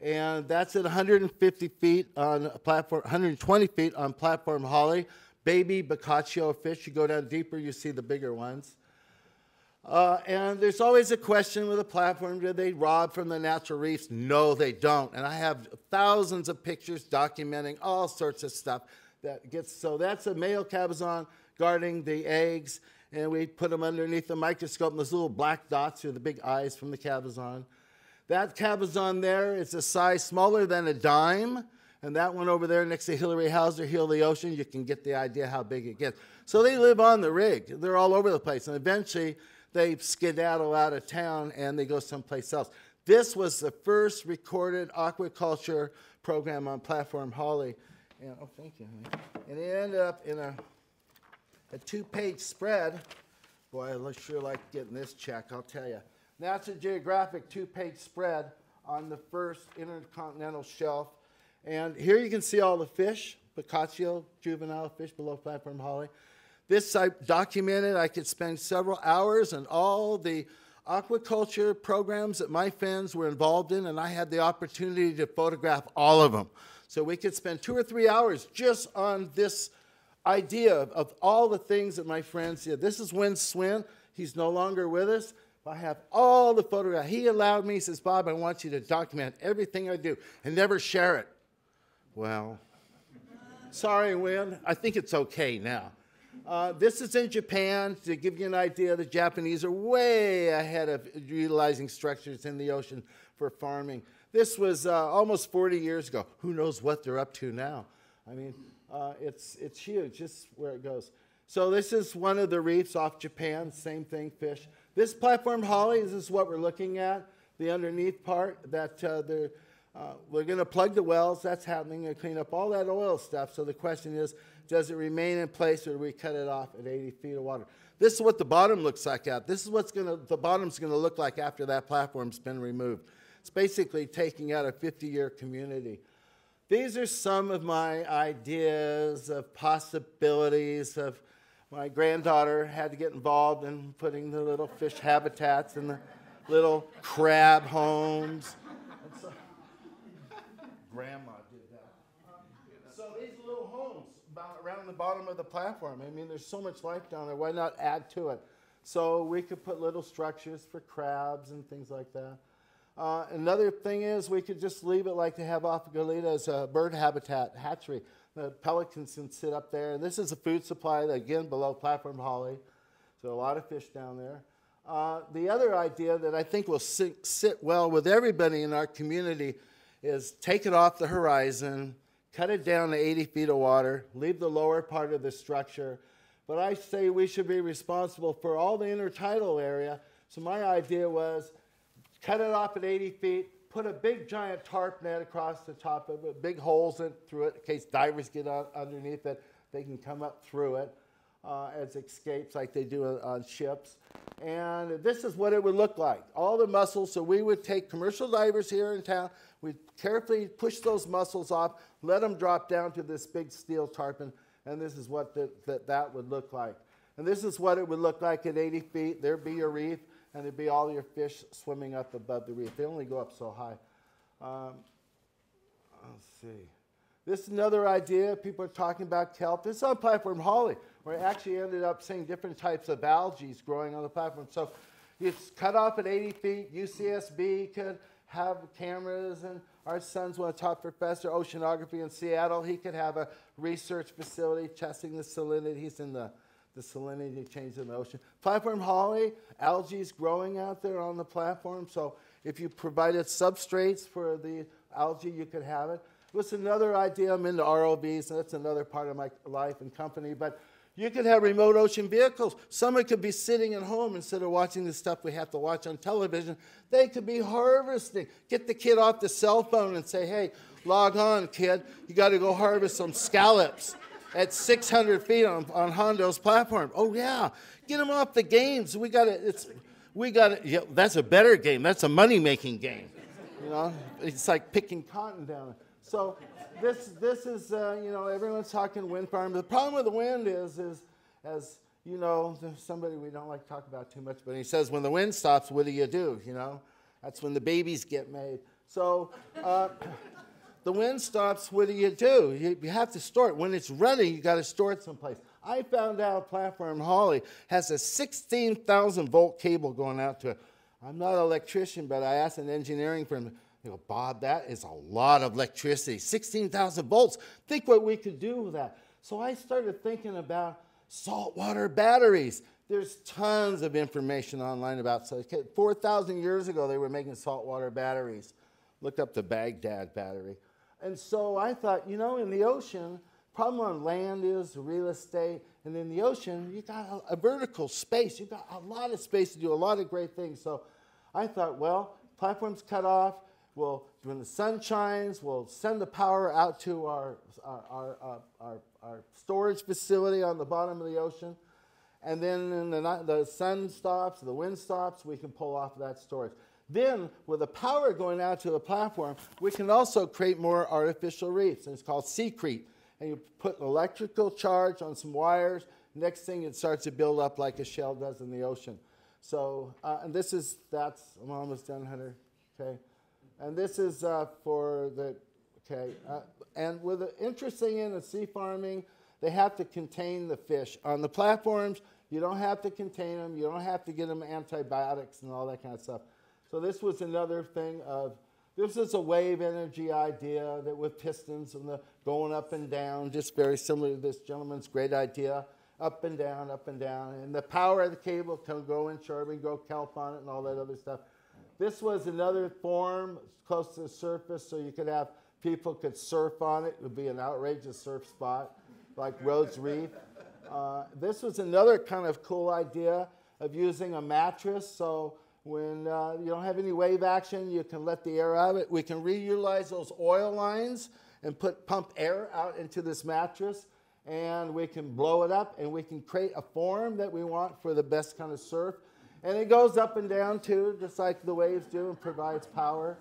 And that's at 150 feet on platform, 120 feet on Platform Holly. Baby boccaccio fish. You go down deeper, you see the bigger ones. And there's always a question with a platform, do they rob from the natural reefs? No, they don't. And I have thousands of pictures documenting all sorts of stuff that gets, so that's a male cabazon guarding the eggs, and we put them underneath the microscope, and those little black dots are the big eyes from the cabazon. That cabazon there is a size smaller than a dime, and that one over there next to Hillary Hauser, Heal the Ocean, you can get the idea how big it gets. So they live on the rig. They're all over the place, and eventually they skedaddle out of town and they go someplace else. This was the first recorded aquaculture program on Platform Holly. And, oh, thank you, honey. And it ended up in a two-page spread. Boy, I sure like getting this check, I'll tell you. National Geographic two-page spread on the first intercontinental shelf. And here you can see all the fish, boccaccio, juvenile fish below Platform Holly. This I documented. I could spend several hours on all the aquaculture programs that my friends were involved in, and I had the opportunity to photograph all of them. So we could spend 2 or 3 hours just on this idea of all the things that my friends did. This is Win Swin. He's no longer with us. I have all the photographs. He allowed me, he says, Bob, I want you to document everything I do and never share it. Well, sorry, Win. I think it's okay now. This is in Japan. To give you an idea, the Japanese are way ahead of utilizing structures in the ocean for farming. This was almost 40 years ago. Who knows what they're up to now? I mean, it's huge, just where it goes. So this is one of the reefs off Japan, same thing, fish. This Platform Holly, this is what we're looking at, the underneath part that we're going to plug the wells. That's happening. They're clean up all that oil stuff. So the question is, does it remain in place, or do we cut it off at 80 feet of water? This is what the bottom looks like out. This is what's going to, the bottom's going to look like after that platform's been removed. It's basically taking out a 50-year community. These are some of my ideas of possibilities of my granddaughter had to get involved in putting the little fish habitats and the little crab homes. So, grandma did that. So these little homes around the bottom of the platform. I mean, there's so much life down there. Why not add to it? So we could put little structures for crabs and things like that. Another thing is we could just leave it like they have off of Goleta as a bird habitat hatchery. The pelicans can sit up there. And this is a food supply, again, below Platform Holly. So a lot of fish down there. The other idea that I think will sit well with everybody in our community is take it off the horizon, cut it down to 80 feet of water, leave the lower part of the structure. But I say we should be responsible for all the intertidal area. So my idea was cut it off at 80 feet, put a big giant tarp net across the top of it, big holes in, through it in case divers get underneath it. They can come up through it as escapes like they do on ships. And this is what it would look like. All the mussels, so we would take commercial divers here in town, we'd carefully push those mussels off, let them drop down to this big steel tarpon, and this is what that would look like. And this is what it would look like at 80 feet. There'd be your reef, and there'd be all your fish swimming up above the reef. They only go up so high. Let's see. This is another idea. People are talking about kelp. This is on Platform Holly, where I actually ended up seeing different types of algae growing on the platform. So it's cut off at 80 feet. UCSB could have cameras, and our son's one of the top professor of oceanography in Seattle. He could have a research facility testing the salinity. He's in the salinity change in the ocean. Platform Holly, algae's growing out there on the platform. So if you provided substrates for the algae, you could have it. was another idea. I'm into ROVs, and that's another part of my life and company. But you could have remote ocean vehicles. Someone could be sitting at home instead of watching the stuff we have to watch on television. They could be harvesting. Get the kid off the cell phone and say, hey, log on, kid. You got to go harvest some scallops at 600 feet on Hondo's platform. Oh, yeah. Get them off the games. Yeah, that's a better game. That's a money-making game. You know, it's like picking cotton down there. So this is, you know, everyone's talking wind farms. The problem with the wind is as you know, there's somebody we don't like to talk about too much, but he says, when the wind stops, what do? You know, that's when the babies get made. So the wind stops, what do? You have to store it. When it's running, you got to store it someplace. I found out Platform Holly has a 16,000-volt cable going out to it. I'm not an electrician, but I asked an engineering firm, you know, Bob, that is a lot of electricity, 16,000 volts. Think what we could do with that. So I started thinking about saltwater batteries. There's tons of information online about, so 4,000 years ago, they were making saltwater batteries. Look up the Baghdad battery. And so I thought, you know, in the ocean, problem on land is real estate, and in the ocean, you got a vertical space. You got a lot of space to do a lot of great things. So I thought, well, platforms cut off. Well, when the sun shines, we'll send the power out to our storage facility on the bottom of the ocean. And then when the sun stops, the wind stops, we can pull off that storage. Then, with the power going out to the platform, we can also create more artificial reefs. And it's called secrete. And you put an electrical charge on some wires. Next thing, it starts to build up like a shell does in the ocean. So, and this is, I'm almost done, Hunter, okay? And this is for the, okay. And with the interesting in the sea farming, they have to contain the fish. On the platforms, you don't have to contain them. You don't have to give them antibiotics and all that kind of stuff. So this was another thing of, this is a wave energy idea that with pistons and the going up and down, just very similar to this gentleman's great idea, up and down, up and down. And the power of the cable can go in turbine, grow kelp on it and all that other stuff. This was another form close to the surface, so you could have people could surf on it. It would be an outrageous surf spot, like Rhodes Reef. This was another kind of cool idea of using a mattress. So when you don't have any wave action, you can let the air out of it. We can reutilize those oil lines and pump air out into this mattress, and we can blow it up, and we can create a form that we want for the best kind of surf. And it goes up and down, too, just like the waves do, and provides power.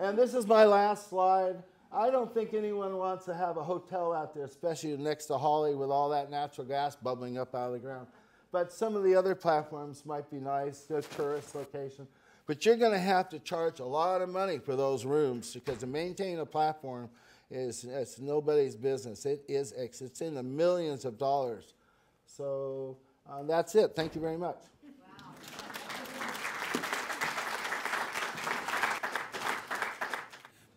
And this is my last slide. I don't think anyone wants to have a hotel out there, especially next to Holly with all that natural gas bubbling up out of the ground. But some of the other platforms might be nice. They're tourist locations. But you're going to have to charge a lot of money for those rooms, because to maintain a platform is it's nobody's business. It's in the millions of dollars. So that's it. Thank you very much.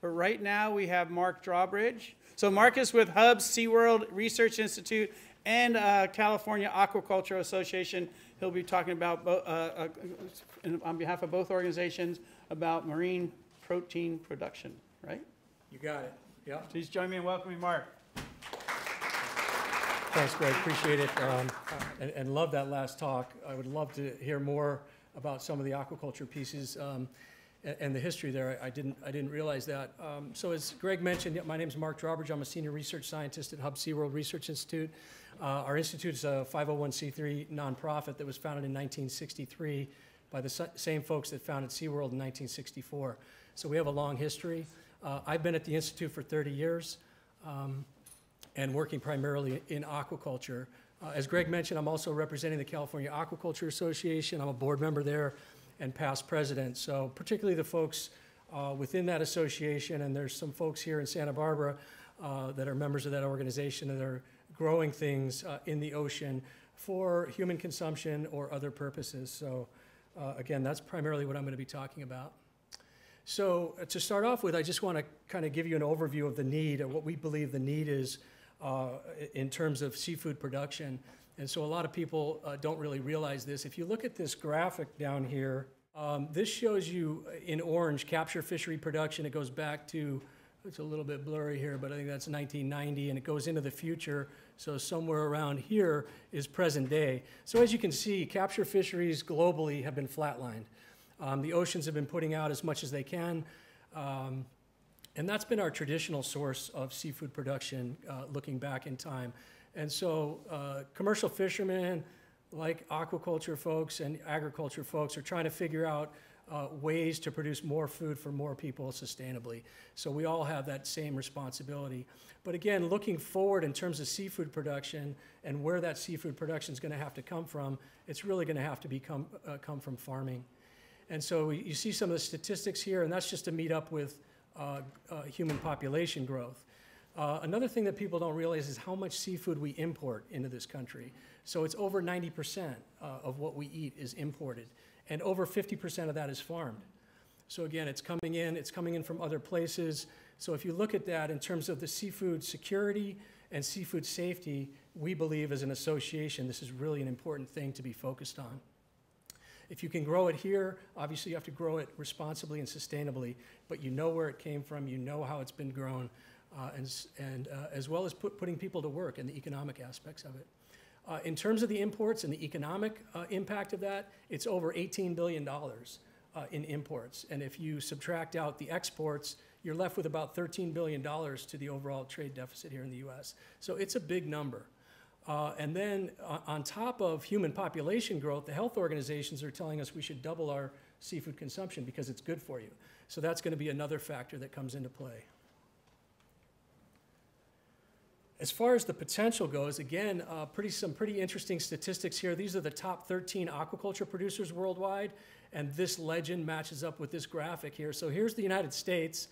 But right now we have Mark Drawbridge. So Mark is with HUBBS SeaWorld Research Institute and California Aquaculture Association. He'll be talking about, on behalf of both organizations, about marine protein production, right? You got it, yeah. Please join me in welcoming Mark. Thanks, Greg, appreciate it. And love that last talk. I would love to hear more about some of the aquaculture pieces. And the history there, I didn't realize that. So as Greg mentioned, my name is Mark Drawbridge. I'm a senior research scientist at HUBBS SeaWorld Research Institute. Our institute is a 501c3 nonprofit that was founded in 1963 by the same folks that founded SeaWorld in 1964. So we have a long history. I've been at the institute for 30 years and working primarily in aquaculture. As Greg mentioned, I'm also representing the California Aquaculture Association. I'm a board member there and past presidents. So particularly the folks within that association, and there's some folks here in Santa Barbara that are members of that organization that are growing things in the ocean for human consumption or other purposes. So again, that's primarily what I'm going to be talking about. So to start off with, I just want to kind of give you an overview of the need and what we believe the need is in terms of seafood production. And so a lot of people don't really realize this. If you look at this graphic down here, this shows you in orange capture fishery production. It goes back to It's a little bit blurry here, but I think that's 1990, and it goes into the future. So somewhere around here is present day. So as you can see, capture fisheries globally have been flatlined. The oceans have been putting out as much as they can. And that's been our traditional source of seafood production looking back in time. And so commercial fishermen, like aquaculture folks and agriculture folks, are trying to figure out ways to produce more food for more people sustainably. So we all have that same responsibility. But again, looking forward in terms of seafood production and where that seafood production is going to have to come from, it's really going to have to come from farming. And so you see some of the statistics here, and that's just to meet up with human population growth. Another thing that people don't realize is how much seafood we import into this country. So it's over 90% of what we eat is imported. And over 50% of that is farmed. So again, it's coming in from other places. So if you look at that in terms of the seafood security and seafood safety, we believe as an association, this is really an important thing to be focused on. If you can grow it here, obviously you have to grow it responsibly and sustainably, but you know where it came from, you know how it's been grown, as well as putting people to work and the economic aspects of it. In terms of the imports and the economic impact of that, it's over $18 billion in imports. And if you subtract out the exports, you're left with about $13 billion to the overall trade deficit here in the US. So it's a big number. And then on top of human population growth, the health organizations are telling us we should double our seafood consumption because it's good for you. So that's going to be another factor that comes into play. As far as the potential goes, again, some pretty interesting statistics here. These are the top 13 aquaculture producers worldwide, and this legend matches up with this graphic here. So here's the United States,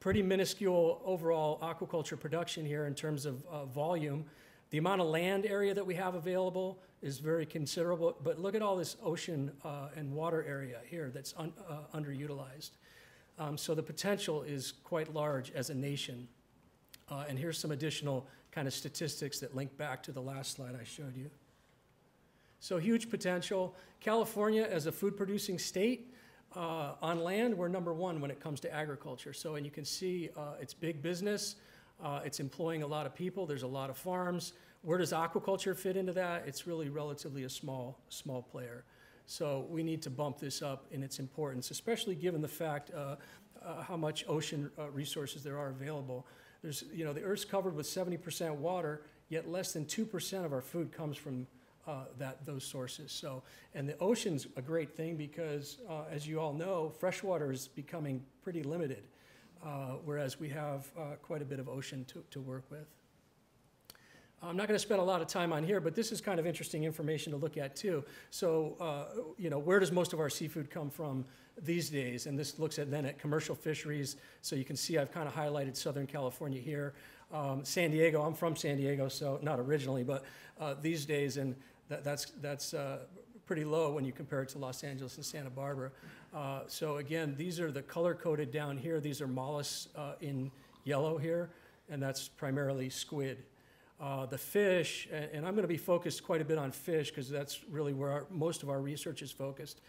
pretty minuscule overall aquaculture production here in terms of volume. The amount of land area that we have available is very considerable, but look at all this ocean and water area here that's underutilized. So the potential is quite large as a nation. And here's some additional kind of statistics that link back to the last slide I showed you. So huge potential. California, as a food-producing state, on land, we're #1 when it comes to agriculture. So, and you can see it's big business. It's employing a lot of people. There's a lot of farms. Where does aquaculture fit into that? It's really relatively a small player. So we need to bump this up in its importance, especially given the fact how much ocean resources there are available. There's, you know, the Earth's covered with 70% water, yet less than 2% of our food comes from those sources. So, and the ocean's a great thing because, as you all know, freshwater is becoming pretty limited, whereas we have quite a bit of ocean to work with. I'm not going to spend a lot of time on here, but this is kind of interesting information to look at too. So, you know, where does most of our seafood come from these days? And this looks at then at commercial fisheries. So you can see I've kind of highlighted Southern California here. San Diego, I'm from San Diego, so not originally, but these days, and that's pretty low when you compare it to Los Angeles and Santa Barbara. So again, these are the color-coded down here. These are mollusks in yellow here, and that's primarily squid. The fish, and I'm going to be focused quite a bit on fish because that's really where most of our research is focused.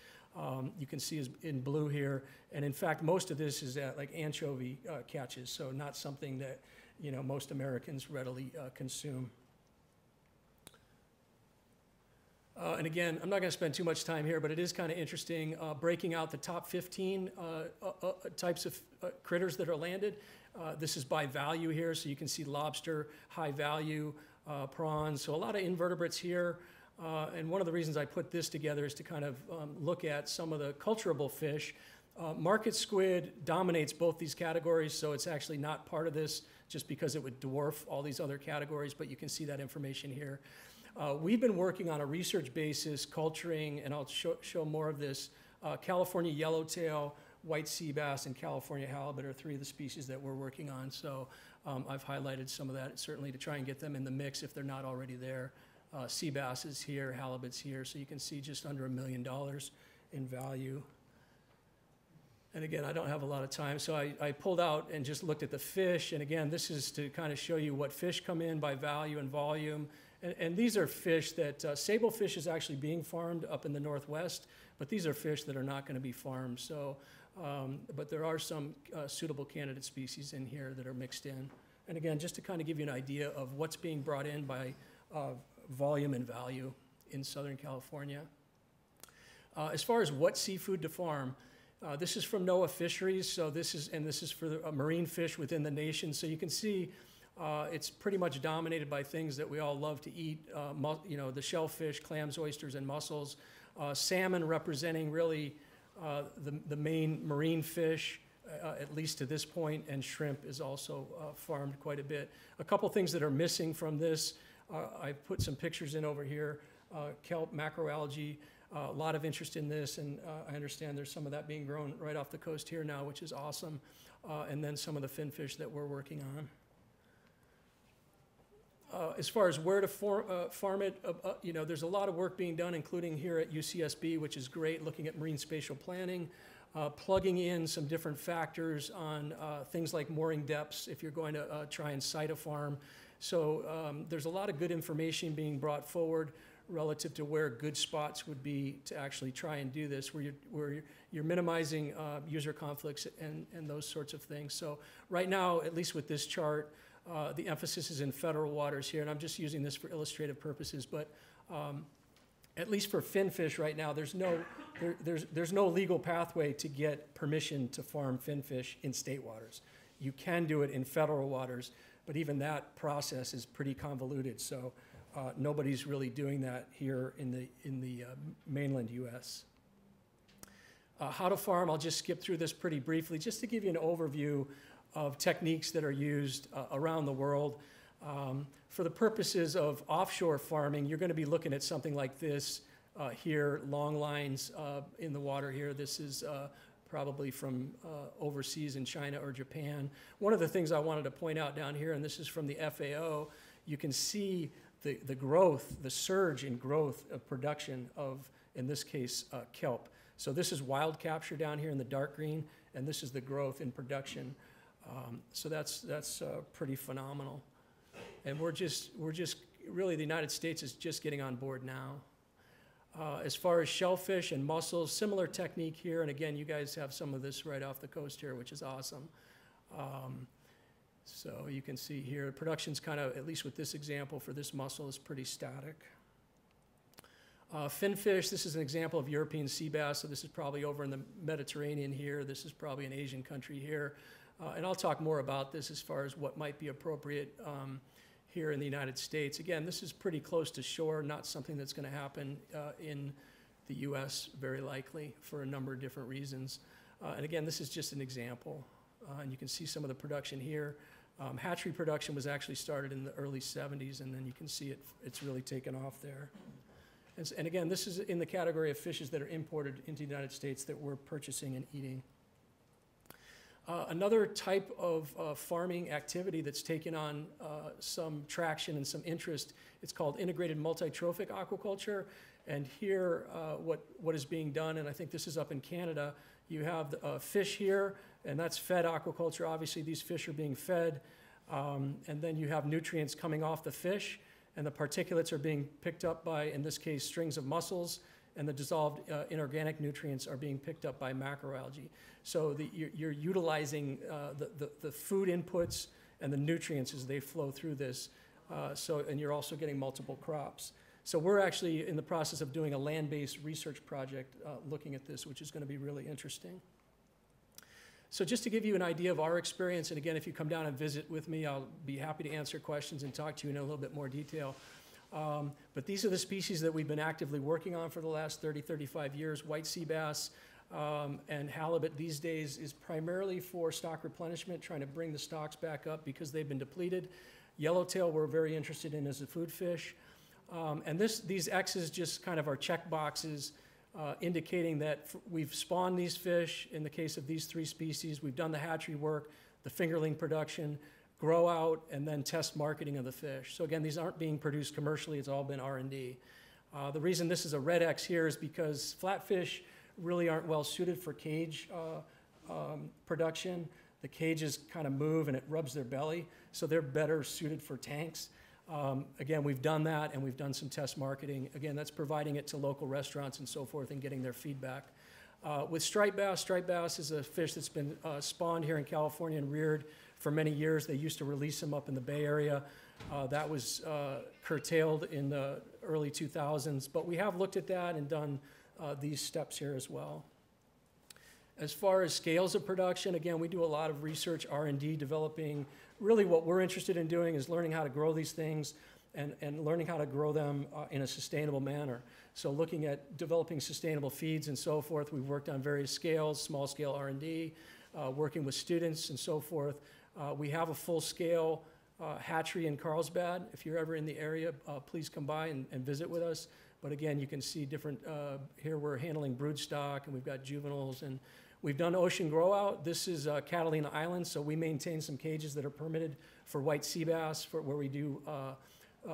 You can see is in blue here, and in fact, most of this is at like anchovy catches, so not something that, you know, most Americans readily consume. And again, I'm not going to spend too much time here, but it is kind of interesting breaking out the top 15 types of critters that are landed. This is by value here, so you can see lobster, high value, prawns, so a lot of invertebrates here. And one of the reasons I put this together is to kind of look at some of the culturable fish. Market squid dominates both these categories, so it's actually not part of this just because it would dwarf all these other categories, but you can see that information here. We've been working on a research basis, culturing, and I'll show more of this, California yellowtail, white sea bass, and California halibut are three of the species that we're working on. So I've highlighted some of that, certainly to try and get them in the mix if they're not already there. Sea bass is here, halibut's here. So you can see just under $1 million in value. And again, I don't have a lot of time. So I pulled out and just looked at the fish. And again, this is to kind of show you what fish come in by value and volume. And these are fish that, sablefish is actually being farmed up in the Northwest, but these are fish that are not going to be farmed. So But there are some suitable candidate species in here that are mixed in. And again, just to kind of give you an idea of what's being brought in by volume and value in Southern California. As far as what seafood to farm, this is from NOAA Fisheries, so this is for the, marine fish within the nation. So you can see it's pretty much dominated by things that we all love to eat. You know, the shellfish, clams, oysters, and mussels. Salmon representing really the main marine fish, at least to this point, and shrimp is also farmed quite a bit. A couple things that are missing from this, I put some pictures in over here. Kelp, macroalgae, a lot of interest in this, and I understand there's some of that being grown right off the coast here now, which is awesome, and then some of the finfish that we're working on. As far as where to farm it, you know, there's a lot of work being done, including here at UCSB, which is great, looking at marine spatial planning, plugging in some different factors on things like mooring depths if you're going to try and site a farm. So there's a lot of good information being brought forward relative to where good spots would be to actually try and do this, where you're minimizing user conflicts and those sorts of things. So right now, at least with this chart, the emphasis is in federal waters here, and I'm just using this for illustrative purposes, but at least for finfish right now, there's no legal pathway to get permission to farm finfish in state waters. You can do it in federal waters, but even that process is pretty convoluted, so nobody's really doing that here in the mainland U.S. How to farm, I'll just skip through this pretty briefly, just to give you an overview of techniques that are used around the world. For the purposes of offshore farming, you're going to be looking at something like this here, long lines in the water here. This is probably from overseas in China or Japan. One of the things I wanted to point out down here, and this is from the FAO, you can see the growth, the surge in growth of production of, in this case, kelp. So this is wild capture down here in the dark green, and this is the growth in production. So that's pretty phenomenal, and we're just really, the United States is just getting on board now. As far as shellfish and mussels, similar technique here, and again, you guys have some of this right off the coast here, which is awesome. So you can see here, production's kind of, at least with this example for this mussel, is pretty static. Finfish, this is an example of European sea bass, so this is probably over in the Mediterranean here. This is probably an Asian country here. And I'll talk more about this as far as what might be appropriate here in the United States. Again, this is pretty close to shore, not something that's going to happen in the U.S. very likely for a number of different reasons. And again, this is just an example. And you can see some of the production here. Hatchery production was actually started in the early 70s, and then you can see it's really taken off there. And again, this is in the category of fishes that are imported into the United States that we're purchasing and eating. Another type of farming activity that's taken on some traction and some interest, it's called integrated multitrophic aquaculture. And here, what is being done, and I think this is up in Canada, you have the, fish here, and that's fed aquaculture. Obviously, these fish are being fed. And then you have nutrients coming off the fish, and the particulates are being picked up by, in this case, strings of mussels, and the dissolved inorganic nutrients are being picked up by macroalgae. So you're utilizing the food inputs and the nutrients as they flow through this. And you're also getting multiple crops. So we're actually in the process of doing a land-based research project looking at this, which is going to be really interesting. So just to give you an idea of our experience, and again, if you come down and visit with me, I'll be happy to answer questions and talk to you in a little bit more detail. But these are the species that we've been actively working on for the last 30, 35 years. White sea bass and halibut these days is primarily for stock replenishment, trying to bring the stocks back up because they've been depleted. Yellowtail we're very interested in as a food fish. And these X's just kind of are check boxes indicating that we've spawned these fish. In the case of these three species, we've done the hatchery work, the fingerling production, grow out, and then test marketing of the fish. So again, these aren't being produced commercially, it's all been R&D. The reason this is a red X here is because flatfish really aren't well suited for cage production. The cages kind of move and it rubs their belly, so they're better suited for tanks. Again, we've done that and we've done some test marketing. Again, that's providing it to local restaurants and so forth and getting their feedback. With striped bass is a fish that's been spawned here in California and reared for many years. They used to release them up in the Bay Area. That was curtailed in the early 2000s, but we have looked at that and done these steps here as well. As far as scales of production, again, we do a lot of research, R&D, developing. Really what we're interested in doing is learning how to grow these things and learning how to grow them in a sustainable manner. So looking at developing sustainable feeds and so forth, we've worked on various scales, small scale R&D, working with students and so forth. We have a full scale hatchery in Carlsbad. If you're ever in the area, please come by and visit with us. But again, you can see different, here we're handling broodstock and we've got juveniles and we've done ocean grow out. This is Catalina Island, so we maintain some cages that are permitted for white sea bass for where we do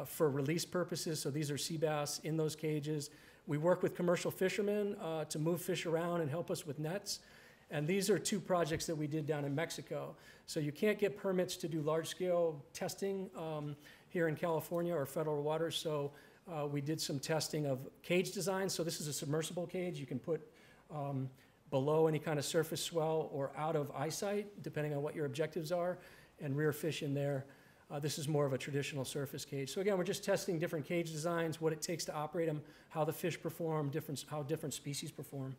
for release purposes. So these are sea bass in those cages. We work with commercial fishermen to move fish around and help us with nets. And these are two projects that we did down in Mexico. So you can't get permits to do large scale testing here in California or federal waters. So we did some testing of cage design. So this is a submersible cage. You can put below any kind of surface swell or out of eyesight, depending on what your objectives are, and rear fish in there. This is more of a traditional surface cage. So again, we're just testing different cage designs, what it takes to operate them, how the fish perform, how different species perform.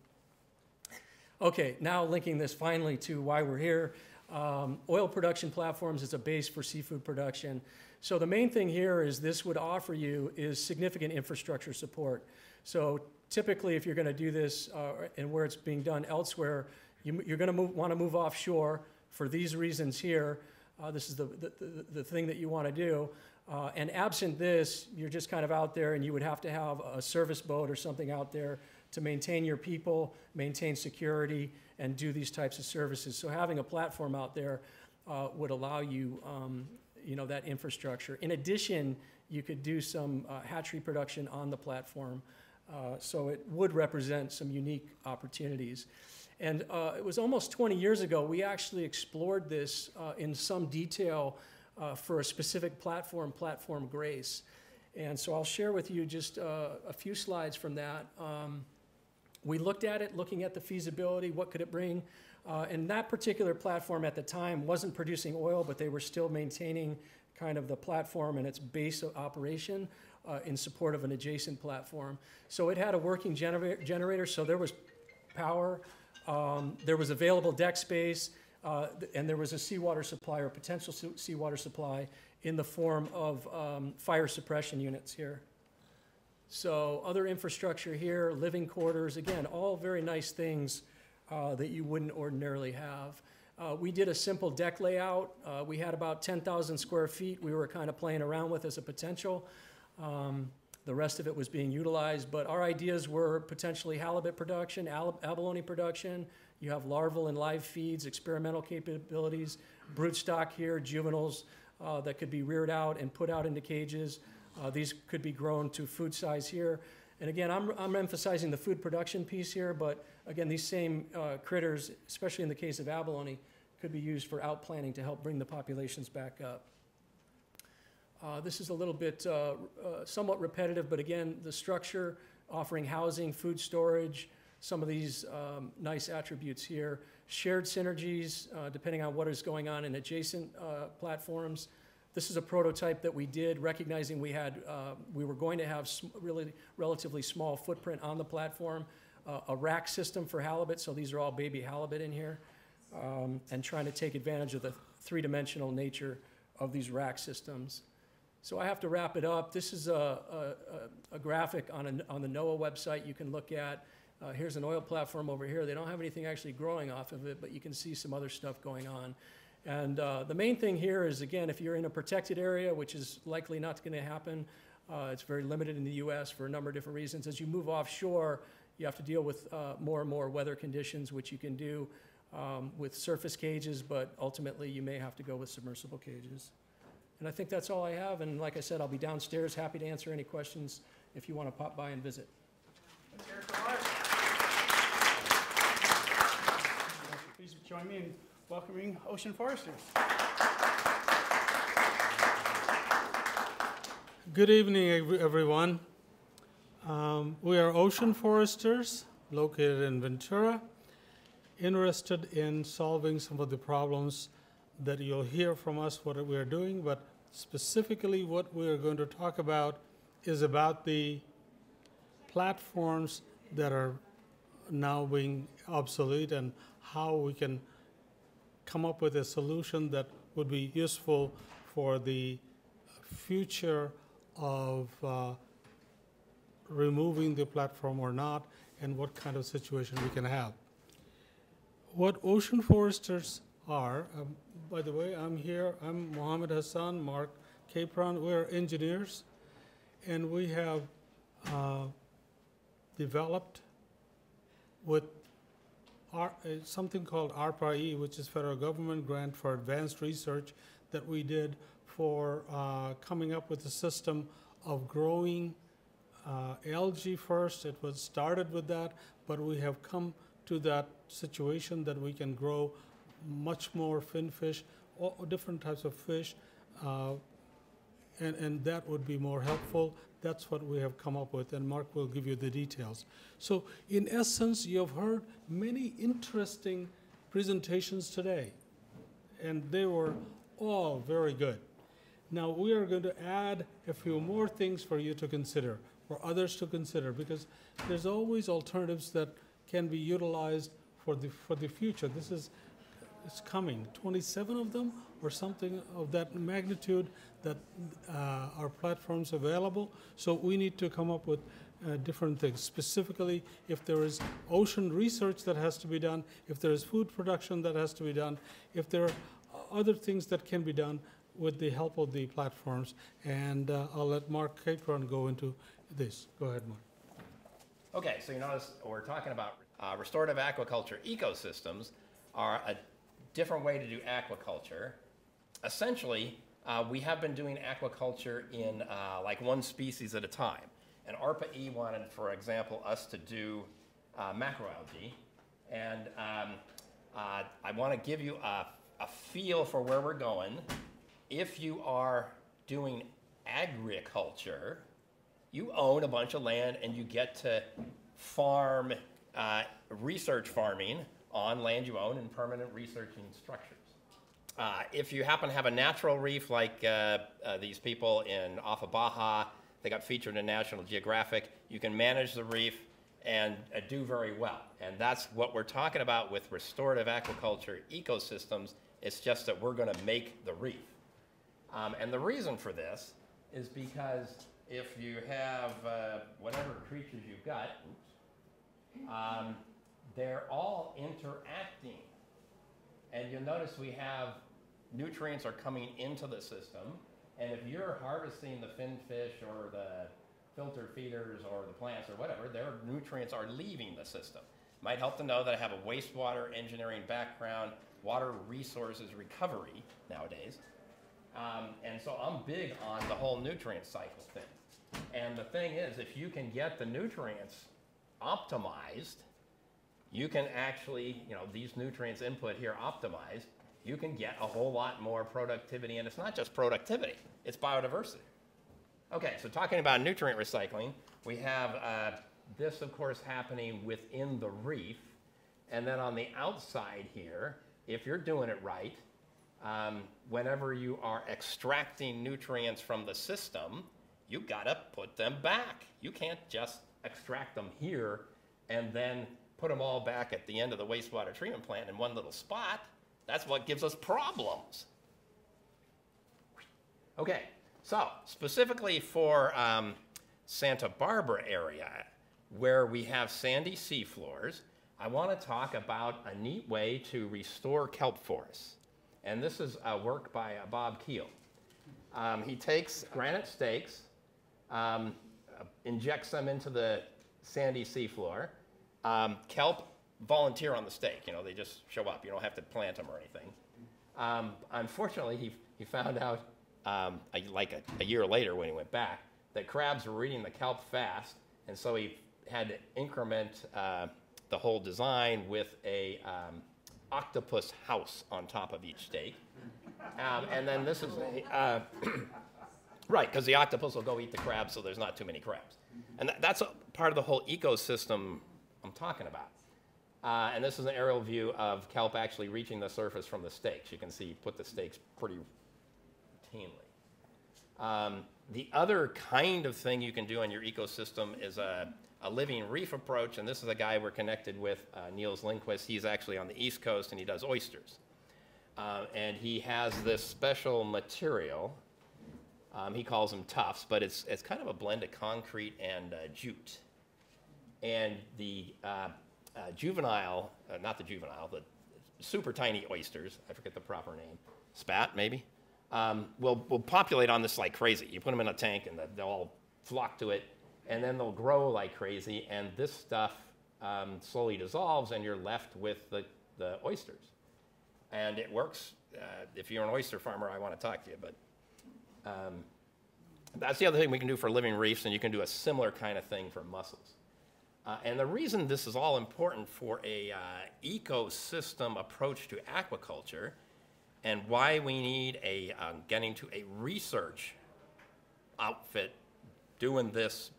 Okay, now linking this finally to why we're here. Oil production platforms is a base for seafood production. So the main thing here is this would offer you is significant infrastructure support. So typically, if you're going to do this and where it's being done elsewhere, you're going to want to move offshore for these reasons here. This is the thing that you want to do. And absent this, you're just kind of out there, and you would have to have a service boat or something out there to maintain your people, maintain security, and do these types of services. So having a platform out there would allow you, you know, that infrastructure. In addition, you could do some hatchery production on the platform. So it would represent some unique opportunities. And it was almost 20 years ago, we actually explored this in some detail for a specific platform, Platform Grace. And so I'll share with you just a few slides from that. We looked at it, looking at the feasibility, what could it bring? And that particular platform at the time wasn't producing oil, but they were still maintaining kind of the platform and its base of operation in support of an adjacent platform. So it had a working generator, so there was power, there was available deck space, and there was a seawater supply or potential seawater supply in the form of fire suppression units here. So other infrastructure here, living quarters, again, all very nice things that you wouldn't ordinarily have. We did a simple deck layout. We had about 10,000 square feet we were kind of playing around with as a potential. The rest of it was being utilized, but our ideas were potentially halibut production, abalone production. You have larval and live feeds, experimental capabilities, broodstock here, juveniles that could be reared out and put out into cages. These could be grown to food size here. And again, I'm emphasizing the food production piece here, but again, these same critters, especially in the case of abalone, could be used for outplanting to help bring the populations back up. This is a little bit somewhat repetitive, but again, the structure offering housing, food storage, some of these nice attributes here. Shared synergies, depending on what is going on in adjacent platforms. This is a prototype that we did, recognizing we had we were going to have really relatively small footprint on the platform, a rack system for halibut, so these are all baby halibut in here, and trying to take advantage of the three-dimensional nature of these rack systems. So I have to wrap it up. This is a graphic on the NOAA website you can look at. Here's an oil platform over here. They don't have anything actually growing off of it, but you can see some other stuff going on. And the main thing here is, again, if you're in a protected area, which is likely not going to happen, it's very limited in the U.S. for a number of different reasons. As you move offshore, you have to deal with more and more weather conditions, which you can do with surface cages, but ultimately you may have to go with submersible cages. And I think that's all I have. And like I said, I'll be downstairs, happy to answer any questions if you want to pop by and visit. Let's hear it for Mark. Please join me in welcoming ocean foresters. Good evening, everyone. We are ocean foresters located in Ventura, interested in solving some of the problems that you'll hear from us what we're doing, but specifically what we're going to talk about is about the platforms that are now being obsolete and how we can come up with a solution that would be useful for the future of removing the platform or not, and what kind of situation we can have. What ocean foresters are, by the way, I'm here, I'm Mohammed Hassan, Mark Capron, we're engineers, and we have developed with something called ARPA-E, which is federal government grant for advanced research that we did for coming up with a system of growing algae first. It was started with that, but we have come to that situation that we can grow much more finfish, or different types of fish, and that would be more helpful. That's what we have come up with, and Mark will give you the details. So in essence, you have heard many interesting presentations today, and they were all very good. Now we are going to add a few more things for you to consider, for others to consider, because there's always alternatives that can be utilized for the future. This is, it's coming, 27 of them or something of that magnitude that are platforms available. So we need to come up with different things. Specifically, if there is ocean research that has to be done, if there is food production that has to be done, if there are other things that can be done with the help of the platforms. And I'll let Mark Capron go into this. Go ahead, Mark. Okay, so you notice we're talking about restorative aquaculture ecosystems are a different way to do aquaculture. Essentially, we have been doing aquaculture in like one species at a time. And ARPA-E wanted, for example, us to do macroalgae. And I want to give you a feel for where we're going. If you are doing agriculture, you own a bunch of land and you get to farm, research farming on land you own in permanent researching structures. If you happen to have a natural reef like these people in off of Baja, they got featured in National Geographic, you can manage the reef and do very well. And that's what we're talking about with restorative aquaculture ecosystems. It's just that we're going to make the reef. And the reason for this is because if you have whatever creatures you've got, they're all interacting. And you'll notice we have nutrients are coming into the system. And if you're harvesting the fin fish or the filter feeders or the plants or whatever, their nutrients are leaving the system. Might help to know that I have a wastewater engineering background, water resources recovery nowadays. And so I'm big on the whole nutrient cycle thing. And the thing is, if you can get the nutrients optimized, you can actually, you know, these nutrients input here optimized, you can get a whole lot more productivity. And it's not just productivity, it's biodiversity. Okay, so talking about nutrient recycling, we have this, of course, happening within the reef. And then on the outside here, if you're doing it right, whenever you are extracting nutrients from the system, you gotta put them back. You can't just extract them here and then put them all back at the end of the wastewater treatment plant in one little spot. That's what gives us problems. Okay. So specifically for Santa Barbara area, where we have sandy seafloors, I want to talk about a neat way to restore kelp forests. And this is a work by Bob Keel. He takes granite stakes, injects them into the sandy seafloor. Kelp volunteer on the stake. You know, they just show up. You don't have to plant them or anything. Unfortunately, he found out like a year later when he went back, that crabs were eating the kelp fast, and so he had to increment the whole design with a octopus house on top of each stake. And then this is, right, because the octopus will go eat the crabs, so there's not too many crabs. And that's a part of the whole ecosystem I'm talking about. And this is an aerial view of kelp actually reaching the surface from the stakes. You can see he put the stakes pretty routinely. The other kind of thing you can do in your ecosystem is a living reef approach, and this is a guy we're connected with, Niels Lindquist. He's actually on the East Coast, and he does oysters. And he has this special material. He calls them tufts, but it's kind of a blend of concrete and jute. And the juvenile, not the juvenile, the super tiny oysters, I forget the proper name, spat maybe, will populate on this like crazy. You put them in a tank and they'll all flock to it, and then they'll grow like crazy, and this stuff slowly dissolves, and you're left with the oysters. And it works. If you're an oyster farmer, I want to talk to you, but that's the other thing we can do for living reefs, and you can do a similar kind of thing for mussels. And the reason this is all important for a ecosystem approach to aquaculture and why we need a getting to a research outfit doing this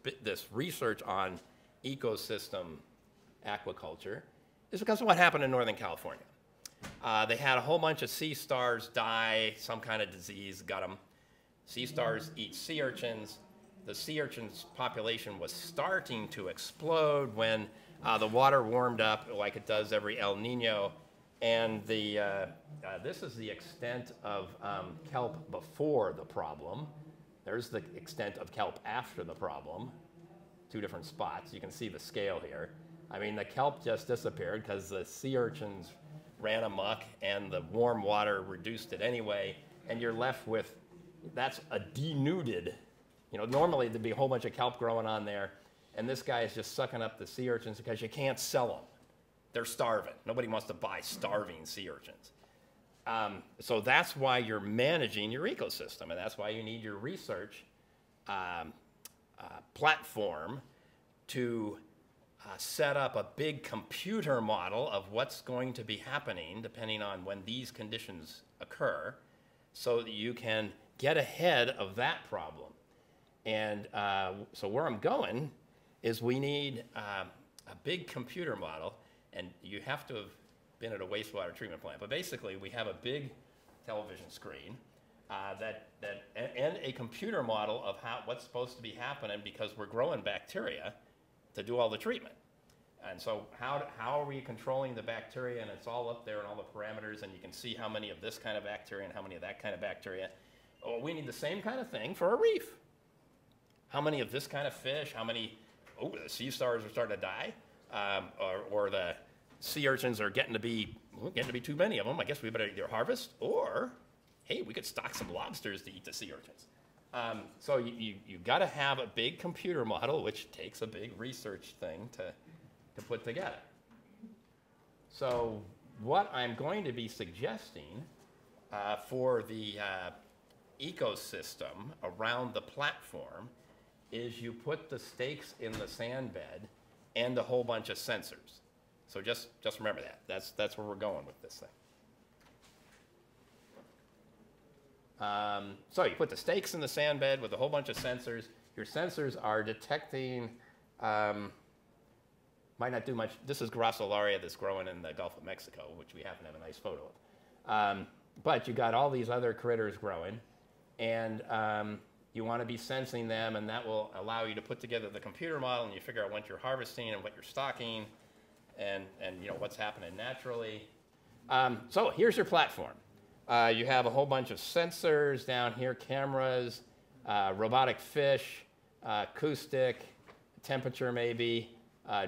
research on ecosystem aquaculture is because of what happened in Northern California. They had a whole bunch of sea stars die, some kind of disease got them. Sea stars eat sea urchins. The sea urchin's population was starting to explode when the water warmed up like it does every El Nino. And the, this is the extent of kelp before the problem. There's the extent of kelp after the problem. Two different spots. You can see the scale here. I mean, the kelp just disappeared because the sea urchins ran amok and the warm water reduced it anyway. And you're left with, that's a denuded, you know, normally there'd be a whole bunch of kelp growing on there, and this guy is just sucking up the sea urchins because you can't sell them. They're starving. Nobody wants to buy starving sea urchins. So that's why you're managing your ecosystem, and that's why you need your research platform to set up a big computer model of what's going to be happening depending on when these conditions occur so that you can get ahead of that problem. And so where I'm going is we need a big computer model, and you have to have been at a wastewater treatment plant. But basically, we have a big television screen and a computer model of what's supposed to be happening because we're growing bacteria to do all the treatment. And so how are we controlling the bacteria? And it's all up there and all the parameters, and you can see how many of this kind of bacteria and how many of that kind of bacteria. Oh, we need the same kind of thing for a reef. How many of this kind of fish? How many? Oh, the sea stars are starting to die, or the sea urchins are getting to be too many of them. I guess we better either harvest or, hey, we could stock some lobsters to eat the sea urchins. So you've got to have a big computer model, which takes a big research thing to put together. So what I'm going to be suggesting for the ecosystem around the platform is you put the stakes in the sand bed and a whole bunch of sensors. So just remember that. That's where we're going with this thing. So you put the stakes in the sand bed with a whole bunch of sensors. Your sensors are detecting, might not do much. This is Gracilaria that's growing in the Gulf of Mexico, which we happen to have a nice photo of. But you got all these other critters growing, and you want to be sensing them, and that will allow you to put together the computer model, and you figure out what you're harvesting and what you're stocking, and you know what's happening naturally. So here's your platform. You have a whole bunch of sensors down here, cameras, robotic fish, acoustic, temperature maybe,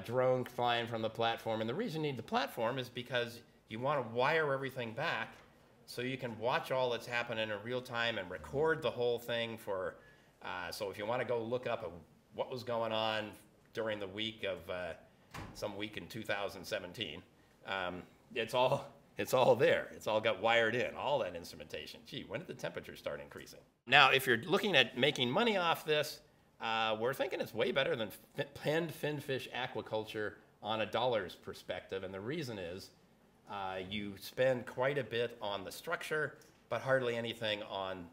drone flying from the platform. And the reason you need the platform is because you want to wire everything back so you can watch all that's happening in real time and record the whole thing for, so if you want to go look up what was going on during the week of, some week in 2017, it's all there. It's all got wired in, all that instrumentation. Gee, when did the temperature start increasing? Now, if you're looking at making money off this, we're thinking it's way better than planned finfish aquaculture on a dollar's perspective, and the reason is, you spend quite a bit on the structure, but hardly anything on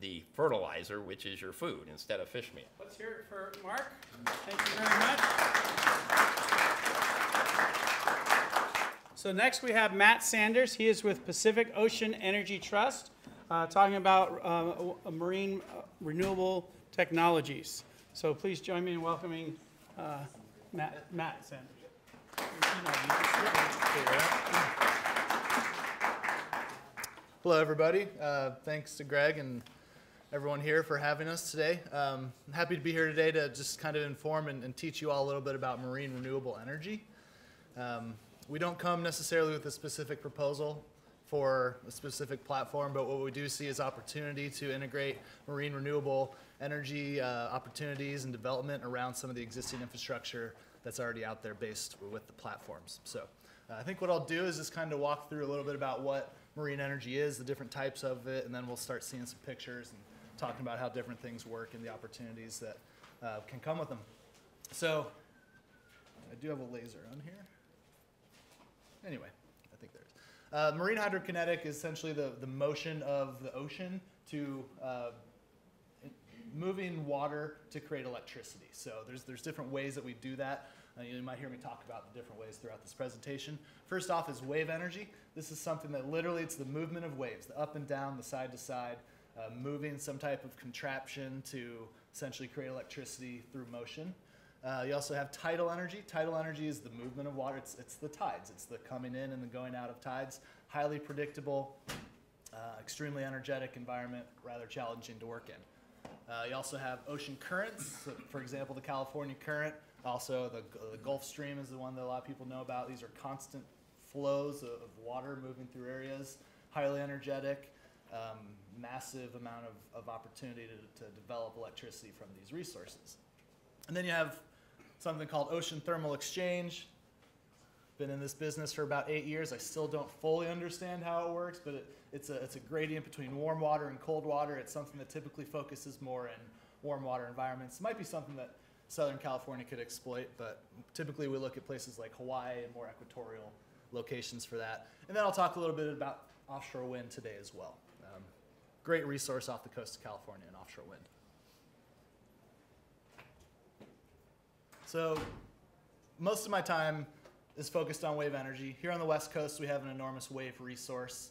the fertilizer, which is your food, instead of fish meal. Let's hear it for Mark. Thank you very much. So next we have Matt Sanders. He is with Pacific Ocean Energy Trust, talking about marine renewable technologies. So please join me in welcoming Matt Sanders. Hello, everybody. Thanks to Greg and everyone here for having us today. I'm happy to be here today to just kind of inform and teach you all a little bit about marine renewable energy. We don't come necessarily with a specific proposal for a specific platform, but what we do see is opportunity to integrate marine renewable energy opportunities and development around some of the existing infrastructure that's already out there based with the platforms. So I think what I'll do is just kind of walk through a little bit about what marine energy is, the different types of it, and then we'll start seeing some pictures and talking about how different things work and the opportunities that can come with them. So I do have a laser on here. Anyway, I think there's. Marine hydrokinetic is essentially the motion of the ocean to moving water to create electricity. So there's different ways that we do that. You might hear me talk about the different ways throughout this presentation. First off is wave energy. This is something that literally it's the movement of waves, the up and down, the side to side, moving some type of contraption to essentially create electricity through motion. You also have tidal energy. Tidal energy is the movement of water. It's the tides. It's the coming in and the going out of tides. Highly predictable, extremely energetic environment, rather challenging to work in. You also have ocean currents. So, for example, the California current. Also, the Gulf Stream is the one that a lot of people know about. These are constant flows of water moving through areas. Highly energetic, massive amount of opportunity to develop electricity from these resources. And then you have something called ocean thermal exchange. Been in this business for about 8 years. I still don't fully understand how it works, but it's a gradient between warm water and cold water. It's something that typically focuses more in warm water environments. It might be something that Southern California could exploit, but typically we look at places like Hawaii and more equatorial locations for that. And then I'll talk a little bit about offshore wind today as well. Great resource off the coast of California and offshore wind. So most of my time is focused on wave energy. Here on the West Coast, we have an enormous wave resource.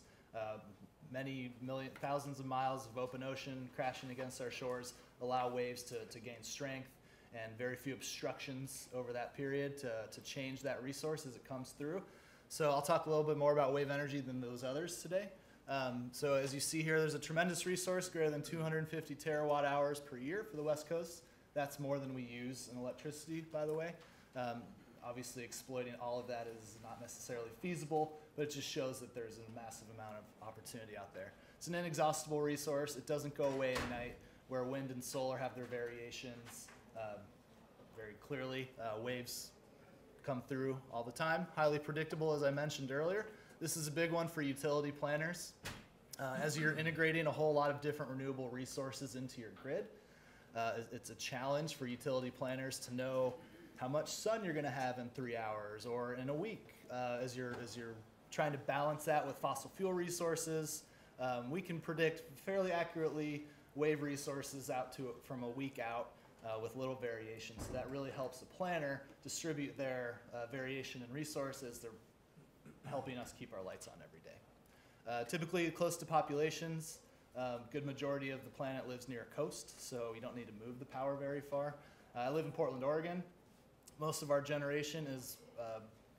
Many million, thousands of miles of open ocean crashing against our shores allow waves to gain strength, and very few obstructions over that period to change that resource as it comes through. So I'll talk a little bit more about wave energy than those others today. So as you see here, there's a tremendous resource, greater than 250 terawatt hours per year for the West Coast. That's more than we use in electricity, by the way. Obviously, exploiting all of that is not necessarily feasible, but it just shows that there's a massive amount of opportunity out there. It's an inexhaustible resource. It doesn't go away at night, where wind and solar have their variations. Very clearly, waves come through all the time. Highly predictable, as I mentioned earlier. This is a big one for utility planners. As you're integrating a whole lot of different renewable resources into your grid, it's a challenge for utility planners to know how much sun you're going to have in 3 hours or in a week. As you're trying to balance that with fossil fuel resources, we can predict fairly accurately wave resources out to from a week out. With little variation, so that really helps the planner distribute their variation and resources. They're helping us keep our lights on every day. Typically close to populations, good majority of the planet lives near a coast, so you don't need to move the power very far. I live in Portland, Oregon. Most of our generation is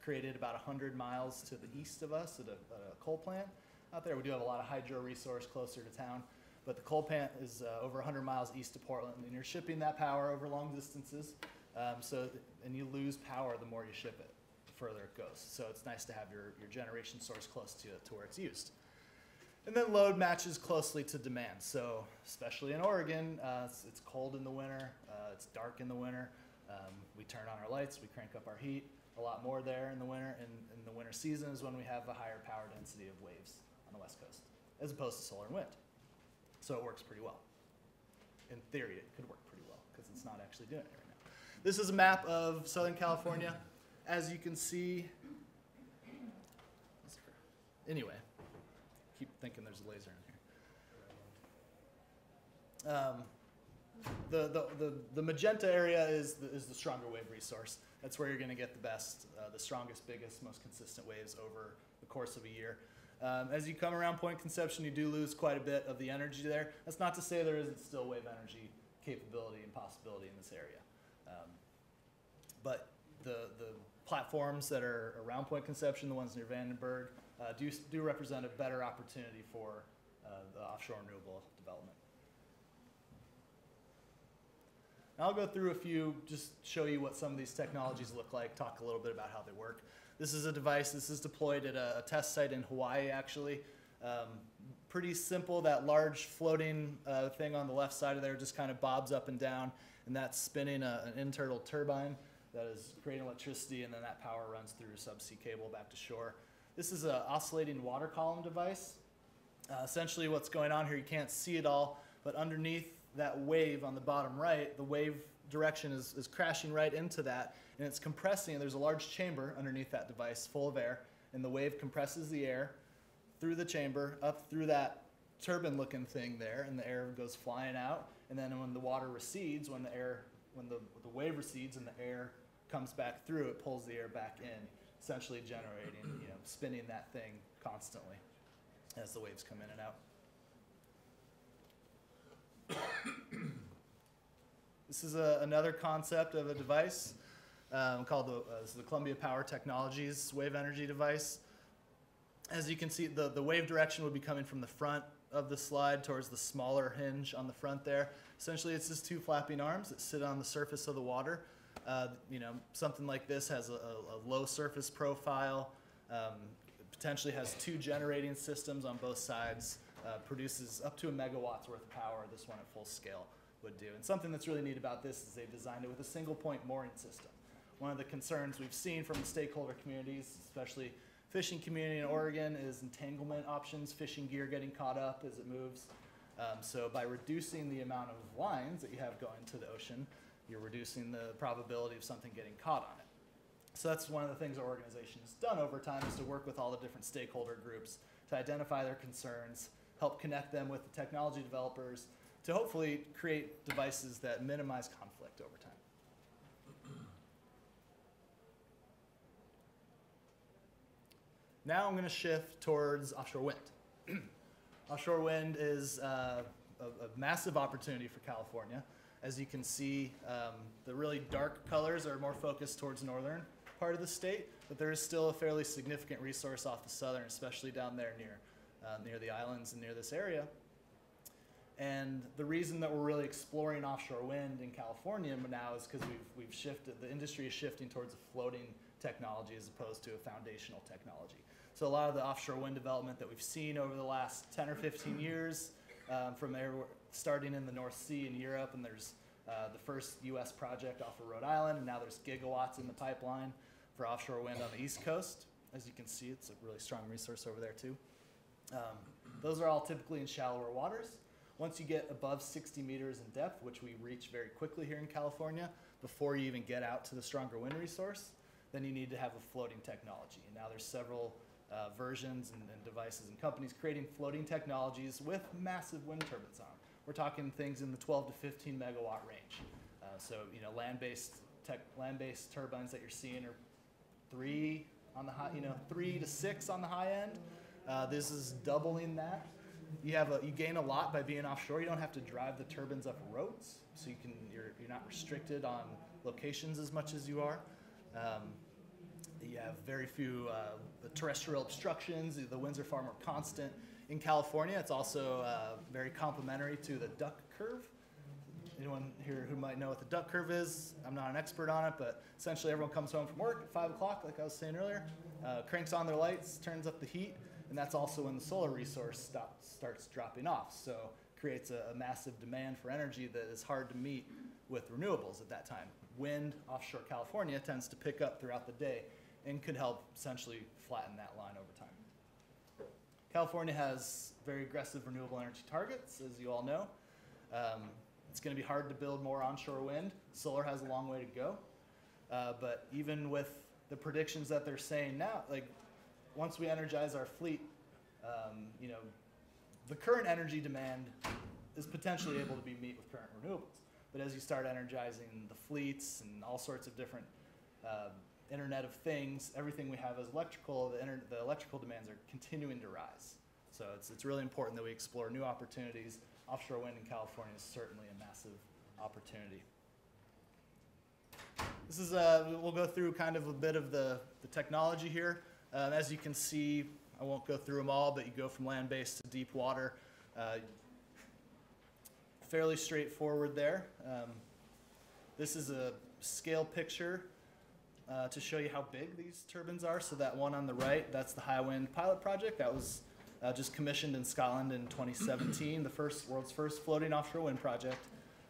created about 100 miles to the east of us at a coal plant. Out there we do have a lot of hydro resource closer to town. But the coal plant is over 100 miles east of Portland, and you're shipping that power over long distances. And you lose power the more you ship it, the further it goes. So it's nice to have your generation source close to where it's used. And then load matches closely to demand. So especially in Oregon, it's cold in the winter. It's dark in the winter. We turn on our lights. We crank up our heat a lot more there in the winter. And in the winter season is when we have a higher power density of waves on the West Coast, as opposed to solar and wind. So it works pretty well. In theory, it could work pretty well, because it's not actually doing it right now. This is a map of Southern California. As you can see, anyway, keep thinking there's a laser in here. the magenta area is the stronger wave resource. That's where you're going to get the best, the strongest, biggest, most consistent waves over the course of a year. As you come around Point Conception, you do lose quite a bit of the energy there. That's not to say there isn't still wave energy capability and possibility in this area. But the platforms that are around Point Conception, the ones near Vandenberg, do represent a better opportunity for the offshore renewable development. Now I'll go through a few, just show you what some of these technologies look like, talk a little bit about how they work. This is a device, this is deployed at a test site in Hawaii, actually. Pretty simple, that large floating thing on the left side of there just kind of bobs up and down, and that's spinning an internal turbine that is creating electricity, and then that power runs through subsea cable back to shore. This is an oscillating water column device. Essentially what's going on here, you can't see it all, but underneath that wave on the bottom right, the wave direction is crashing right into that, and it's compressing, and there's a large chamber underneath that device full of air, and the wave compresses the air through the chamber, up through that turbine-looking thing there, and the air goes flying out, and then when the water recedes, when the wave recedes and the air comes back through, it pulls the air back in, essentially generating, you know, spinning that thing constantly as the waves come in and out. This is another concept of a device called the Columbia Power Technologies wave energy device. As you can see, the wave direction would be coming from the front of the slide towards the smaller hinge on the front there. Essentially, it's just two flapping arms that sit on the surface of the water. You know, something like this has a low surface profile, potentially has two generating systems on both sides, produces up to a megawatt's worth of power, this one at full scale would do. And something that's really neat about this is they've designed it with a single point mooring system. One of the concerns we've seen from the stakeholder communities, especially fishing community in Oregon, is entanglement options, fishing gear getting caught up as it moves. So by reducing the amount of lines that you have going to the ocean, you're reducing the probability of something getting caught on it. So that's one of the things our organization has done over time, is to work with all the different stakeholder groups to identify their concerns, help connect them with the technology developers, to hopefully create devices that minimize conflict over time. Now I'm going to shift towards offshore wind. Offshore wind is a massive opportunity for California. As you can see, the really dark colors are more focused towards northern part of the state, but there is still a fairly significant resource off the southern, especially down there near the islands and near this area. And the reason that we're really exploring offshore wind in California now is because we've shifted, the industry is shifting towards a floating technology as opposed to a foundational technology. So a lot of the offshore wind development that we've seen over the last 10 or 15 years, from there, starting in the North Sea in Europe, and there's the first U.S. project off of Rhode Island, and now there's gigawatts in the pipeline for offshore wind on the East Coast. As you can see, it's a really strong resource over there too. Those are all typically in shallower waters. Once you get above 60 meters in depth, which we reach very quickly here in California, before you even get out to the stronger wind resource, then you need to have a floating technology. And now there's several versions and devices and companies creating floating technologies with massive wind turbines on them. We're talking things in the 12 to 15 megawatt range. So, you know, land-based turbines that you're seeing are 3 to 6 on the high end. This is doubling that. You gain a lot by being offshore. You don't have to drive the turbines up roads, so you can, you're not restricted on locations as much as you are. You have very few terrestrial obstructions. The winds are far more constant. In California, it's also very complementary to the duck curve. Anyone here who might know what the duck curve is? I'm not an expert on it, but essentially everyone comes home from work at 5 o'clock, like I was saying earlier, cranks on their lights, turns up the heat, and that's also when the solar resource starts dropping off. So it creates a massive demand for energy that is hard to meet with renewables at that time. Wind, offshore California, tends to pick up throughout the day and could help essentially flatten that line over time. California has very aggressive renewable energy targets, as you all know. It's going to be hard to build more onshore wind. Solar has a long way to go. But even with the predictions that they're saying now, like once we energize our fleet, you know, the current energy demand is potentially able to be met with current renewables. But as you start energizing the fleets and all sorts of different Internet of Things, everything we have is electrical, the electrical demands are continuing to rise. So it's really important that we explore new opportunities. Offshore wind in California is certainly a massive opportunity. This is, we'll go through kind of a bit of the technology here. As you can see, I won't go through them all, but you go from land-based to deep water. Fairly straightforward there. This is a scale picture to show you how big these turbines are. So that one on the right, that's the High Wind pilot project. That was just commissioned in Scotland in 2017, the world's first floating offshore wind project.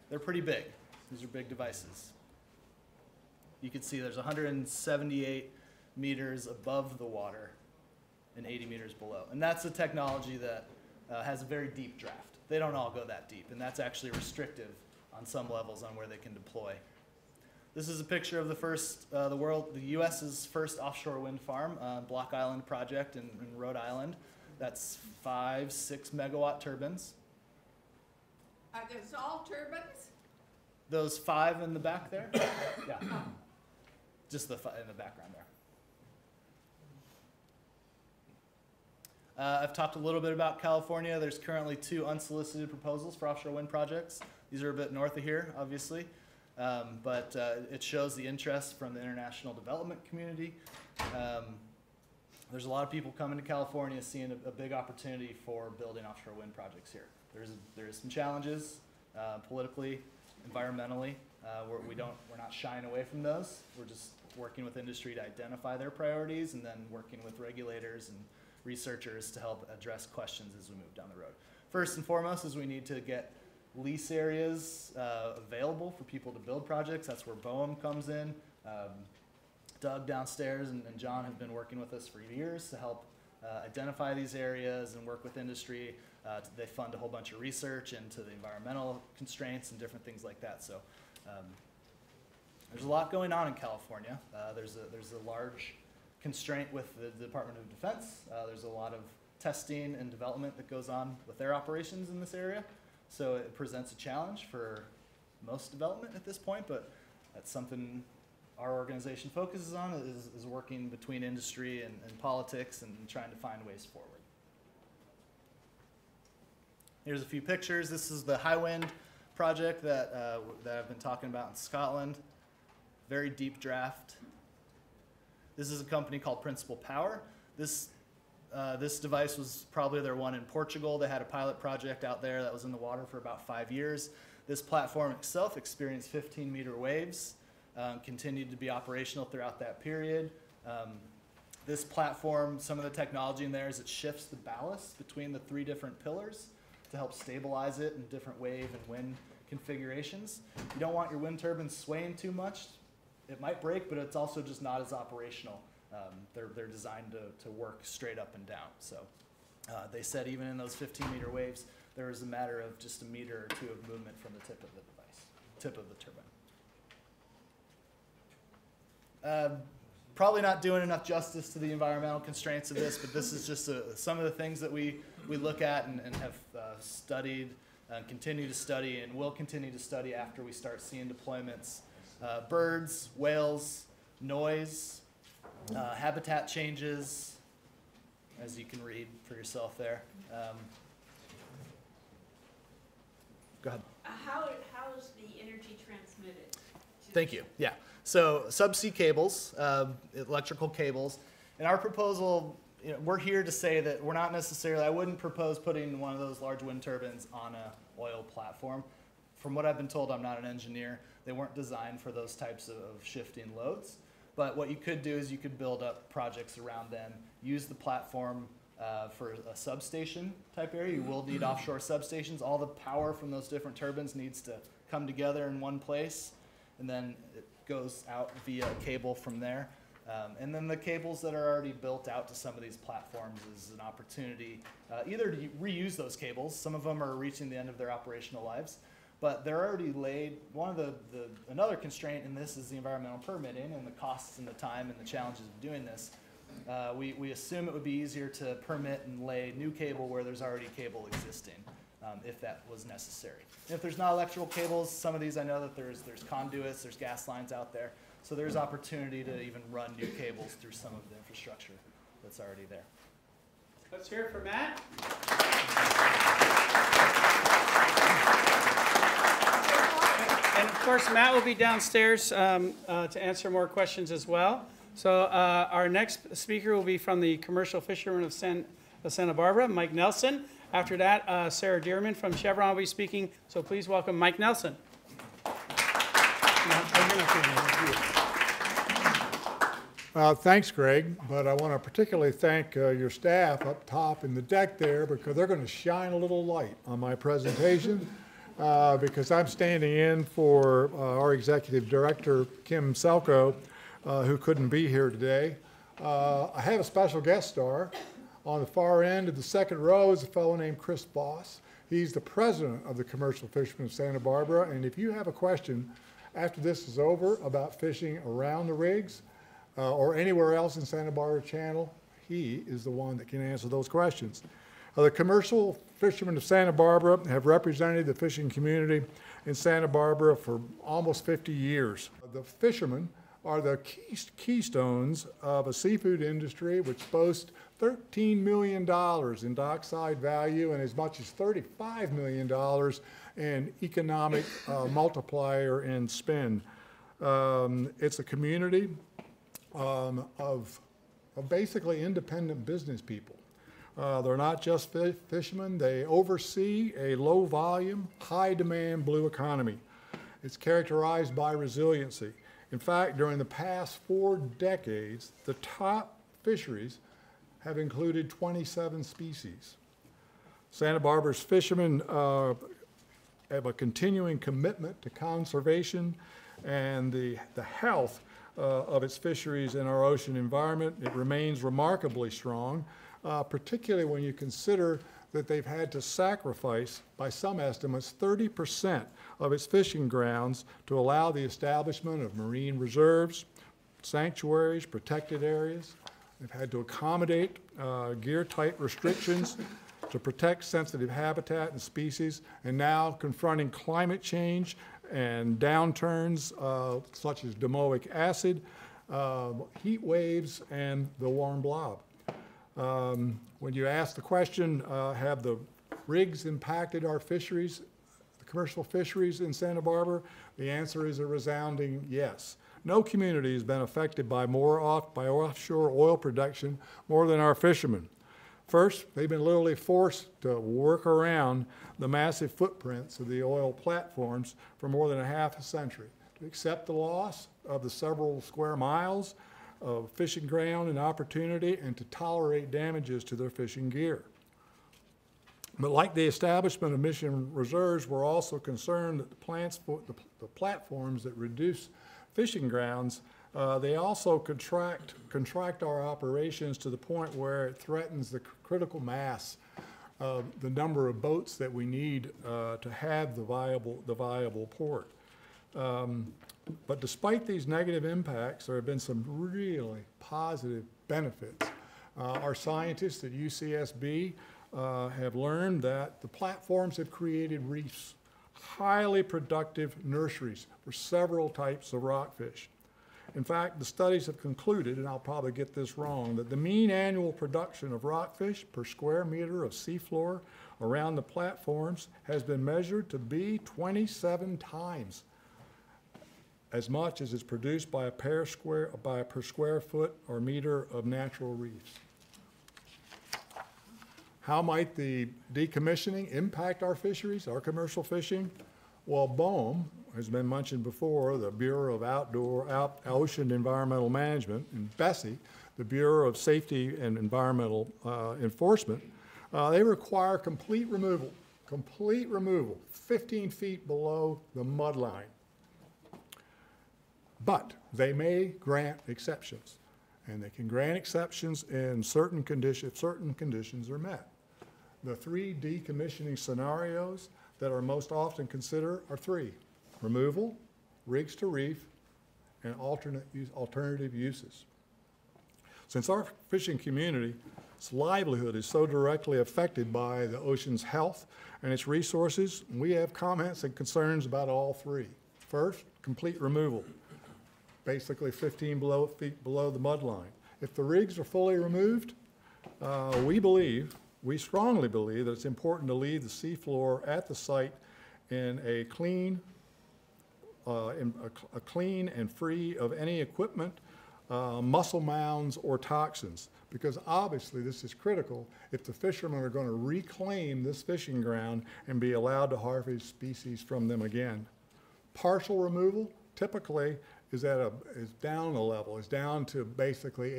They're pretty big. These are big devices. You can see there's 178 meters above the water and 80 meters below. And that's a technology that has a very deep draft. They don't all go that deep, and that's actually restrictive on some levels on where they can deploy. This is a picture of the first, the U.S.'s first offshore wind farm, Block Island project in Rhode Island. That's 5 6-megawatt turbines. Are those all turbines? Those 5 in the back there? Yeah. Just the 5 in the background there. I've talked a little bit about California. There's currently 2 unsolicited proposals for offshore wind projects. These are a bit north of here, obviously. But it shows the interest from the international development community. There's a lot of people coming to California seeing a big opportunity for building offshore wind projects here. There's some challenges politically, environmentally. We're not shying away from those. We're just working with industry to identify their priorities and then working with regulators and researchers to help address questions as we move down the road. First and foremost is we need to get lease areas available for people to build projects. That's where BOEM comes in. Doug downstairs and John have been working with us for years to help identify these areas and work with industry. They fund a whole bunch of research into the environmental constraints and different things like that. So there's a lot going on in California. There's a large constraint with the Department of Defense. There's a lot of testing and development that goes on with their operations in this area. So it presents a challenge for most development at this point, but that's something our organization focuses on, is working between industry and politics and trying to find ways forward. Here's a few pictures. This is the High Wind project that I've been talking about in Scotland. Very deep draft. This is a company called Principal Power. This device was probably their one in Portugal. They had a pilot project out there that was in the water for about 5 years. This platform itself experienced 15-meter waves, continued to be operational throughout that period. This platform, some of the technology in there is it shifts the ballast between the 3 different pillars to help stabilize it in different wave and wind configurations. You don't want your wind turbines swaying too much. It might break, but it's also just not as operational. They're designed to work straight up and down. So they said even in those 15-meter waves, there was a matter of just a meter or 2 of movement from the tip of the device, tip of the turbine. Probably not doing enough justice to the environmental constraints of this, but this is just some of the things that we look at and have studied, continue to study, and will continue to study after we start seeing deployments. Birds, whales, noise, habitat changes, as you can read for yourself there. Go ahead. How is the energy transmitted? Thank you. Yeah. So subsea cables, electrical cables. In our proposal, you know, we're here to say that we're not necessarily, I wouldn't propose putting one of those large wind turbines on an oil platform. From what I've been told, I'm not an engineer, they weren't designed for those types of shifting loads. But what you could do is you could build up projects around them, use the platform for a substation type area. You will need offshore substations. All the power from those different turbines needs to come together in one place, and then it goes out via a cable from there. And then the cables that are already built out to some of these platforms is an opportunity either to reuse those cables. Some of them are reaching the end of their operational lives. But they're already laid. One of another constraint in this is the environmental permitting and the costs and the time and the challenges of doing this. We assume it would be easier to permit and lay new cable where there's already cable existing. if that was necessary. And if there's not electrical cables, some of these I know that there's conduits, there's gas lines out there. So there's opportunity to even run new cables through some of the infrastructure that's already there. Let's hear it for Matt. And of course, Matt will be downstairs to answer more questions as well. So our next speaker will be from the Commercial Fishermen of Santa Barbara, Mike Nelson. After that, Sarah Dearman from Chevron will be speaking. So please welcome Mike Nelson. Thanks, Greg, but I want to particularly thank your staff up top in the deck there, because they're going to shine a little light on my presentation because I'm standing in for our executive director, Kim Selko, who couldn't be here today. I have a special guest star. On the far end of the second row is a fellow named Chris Boss. He's the president of the Commercial Fishermen of Santa Barbara, and if you have a question after this is over about fishing around the rigs, or anywhere else in Santa Barbara Channel, he is the one that can answer those questions. The Commercial Fishermen of Santa Barbara have represented the fishing community in Santa Barbara for almost 50 years. The fishermen are the keystones of a seafood industry which boasts $13 million in dockside value and as much as $35 million in economic multiplier and spend. It's a community of basically independent business people. They're not just fishermen. They oversee a low volume, high demand blue economy. It's characterized by resiliency. In fact, during the past 4 decades, the top fisheries have included 27 species. Santa Barbara's fishermen have a continuing commitment to conservation and the health of its fisheries in our ocean environment. It remains remarkably strong, particularly when you consider that they've had to sacrifice, by some estimates, 30% of its fishing grounds to allow the establishment of marine reserves, sanctuaries, protected areas. They've had to accommodate gear-tight restrictions to protect sensitive habitat and species, and now confronting climate change and downturns such as domoic acid, heat waves, and the warm blob. When you ask the question, have the rigs impacted our fisheries, the commercial fisheries in Santa Barbara? The answer is a resounding yes. No community has been affected by by offshore oil production more than our fishermen. First, they've been literally forced to work around the massive footprints of the oil platforms for more than half a century, to accept the loss of the several square miles of fishing ground and opportunity, and to tolerate damages to their fishing gear. But like the establishment of mission reserves, we're also concerned that the platforms that reduce fishing grounds, they also contract our operations to the point where it threatens the critical mass of the number of boats that we need to have the viable port. But despite these negative impacts, there have been some really positive benefits. Our scientists at UCSB have learned that the platforms have created reefs, highly productive nurseries for several types of rockfish. In fact, the studies have concluded, and I'll probably get this wrong, that the mean annual production of rockfish per square meter of seafloor around the platforms has been measured to be 27 times as much as is produced by per square foot or meter of natural reefs. How might the decommissioning impact our fisheries, our commercial fishing? Well, BOEM has been mentioned before, the Bureau of Ocean Environmental Management, and BSEE, the Bureau of Safety and Environmental Enforcement, they require complete removal, 15 feet below the mud line. But they may grant exceptions, and they can grant exceptions in certain conditions. Certain conditions are met. The 3 decommissioning scenarios that are most often considered are 3: removal, rigs to reef, and alternative uses. Since our fishing community, its livelihood is so directly affected by the ocean's health and its resources, we have comments and concerns about all three. First, complete removal, basically 15 feet below the mudline. If the rigs are fully removed, we strongly believe that it's important to leave the seafloor at the site in a clean and free of any equipment, muscle mounds or toxins, because obviously this is critical if the fishermen are going to reclaim this fishing ground and be allowed to harvest species from them again. Partial removal typically is down a level, is down to basically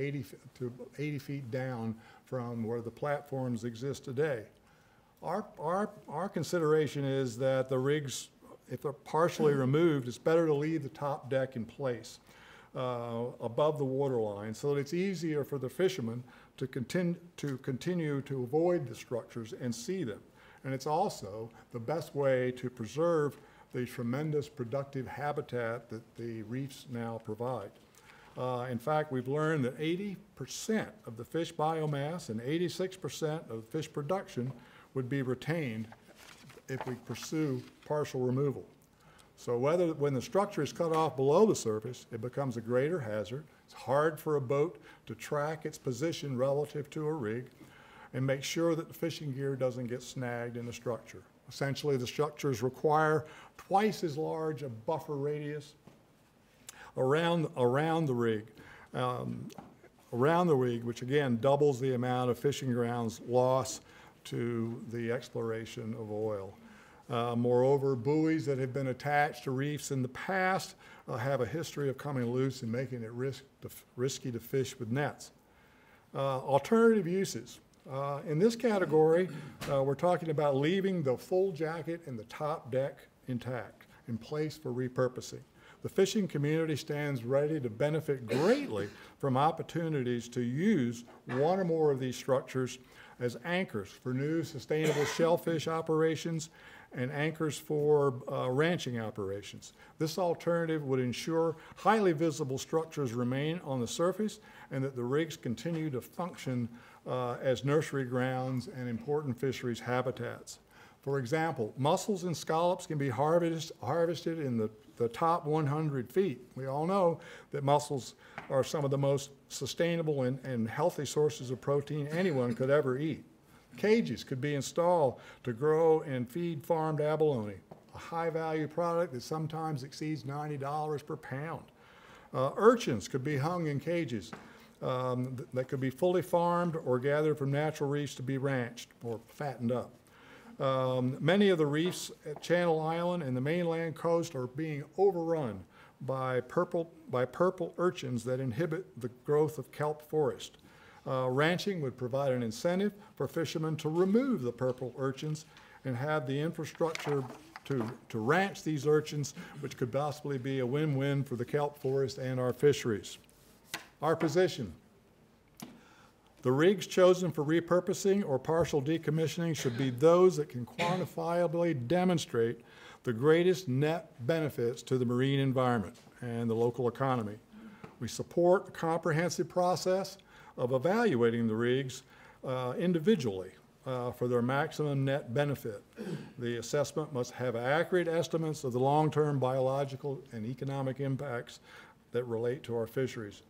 80 feet down from where the platforms exist today. Our consideration is that the rigs, if they're partially removed, it's better to leave the top deck in place above the waterline, so that it's easier for the fishermen to continue to avoid the structures and see them. And it's also the best way to preserve the tremendous productive habitat that the reefs now provide. In fact, we've learned that 80% of the fish biomass and 86% of fish production would be retained if we pursue partial removal. So when the structure is cut off below the surface, it becomes a greater hazard. It's hard for a boat to track its position relative to a rig and make sure that the fishing gear doesn't get snagged in the structure. Essentially, the structures require twice as large a buffer radius around the rig, which again doubles the amount of fishing grounds loss to the exploration of oil. Moreover, buoys that have been attached to reefs in the past have a history of coming loose and making it risky to fish with nets. Alternative uses. In this category, we're talking about leaving the full jacket and the top deck intact, in place for repurposing. The fishing community stands ready to benefit greatly from opportunities to use one or more of these structures as anchors for new sustainable shellfish operations and anchors for ranching operations. This alternative would ensure highly visible structures remain on the surface and that the rigs continue to function as nursery grounds and important fisheries habitats. For example, mussels and scallops can be harvested in the top 100 feet. We all know that mussels are some of the most sustainable and healthy sources of protein anyone could ever eat. Cages could be installed to grow and feed farmed abalone, a high-value product that sometimes exceeds $90 per pound. Urchins could be hung in cages that could be fully farmed or gathered from natural reefs to be ranched or fattened up. Many of the reefs at Channel Island and the mainland coast are being overrun by purple urchins that inhibit the growth of kelp forest. Ranching would provide an incentive for fishermen to remove the purple urchins and have the infrastructure to ranch these urchins, which could possibly be a win-win for the kelp forest and our fisheries. Our position: the rigs chosen for repurposing or partial decommissioning should be those that can quantifiably demonstrate the greatest net benefits to the marine environment and the local economy. We support a comprehensive process of evaluating the rigs individually for their maximum net benefit. The assessment must have accurate estimates of the long-term biological and economic impacts that relate to our fisheries.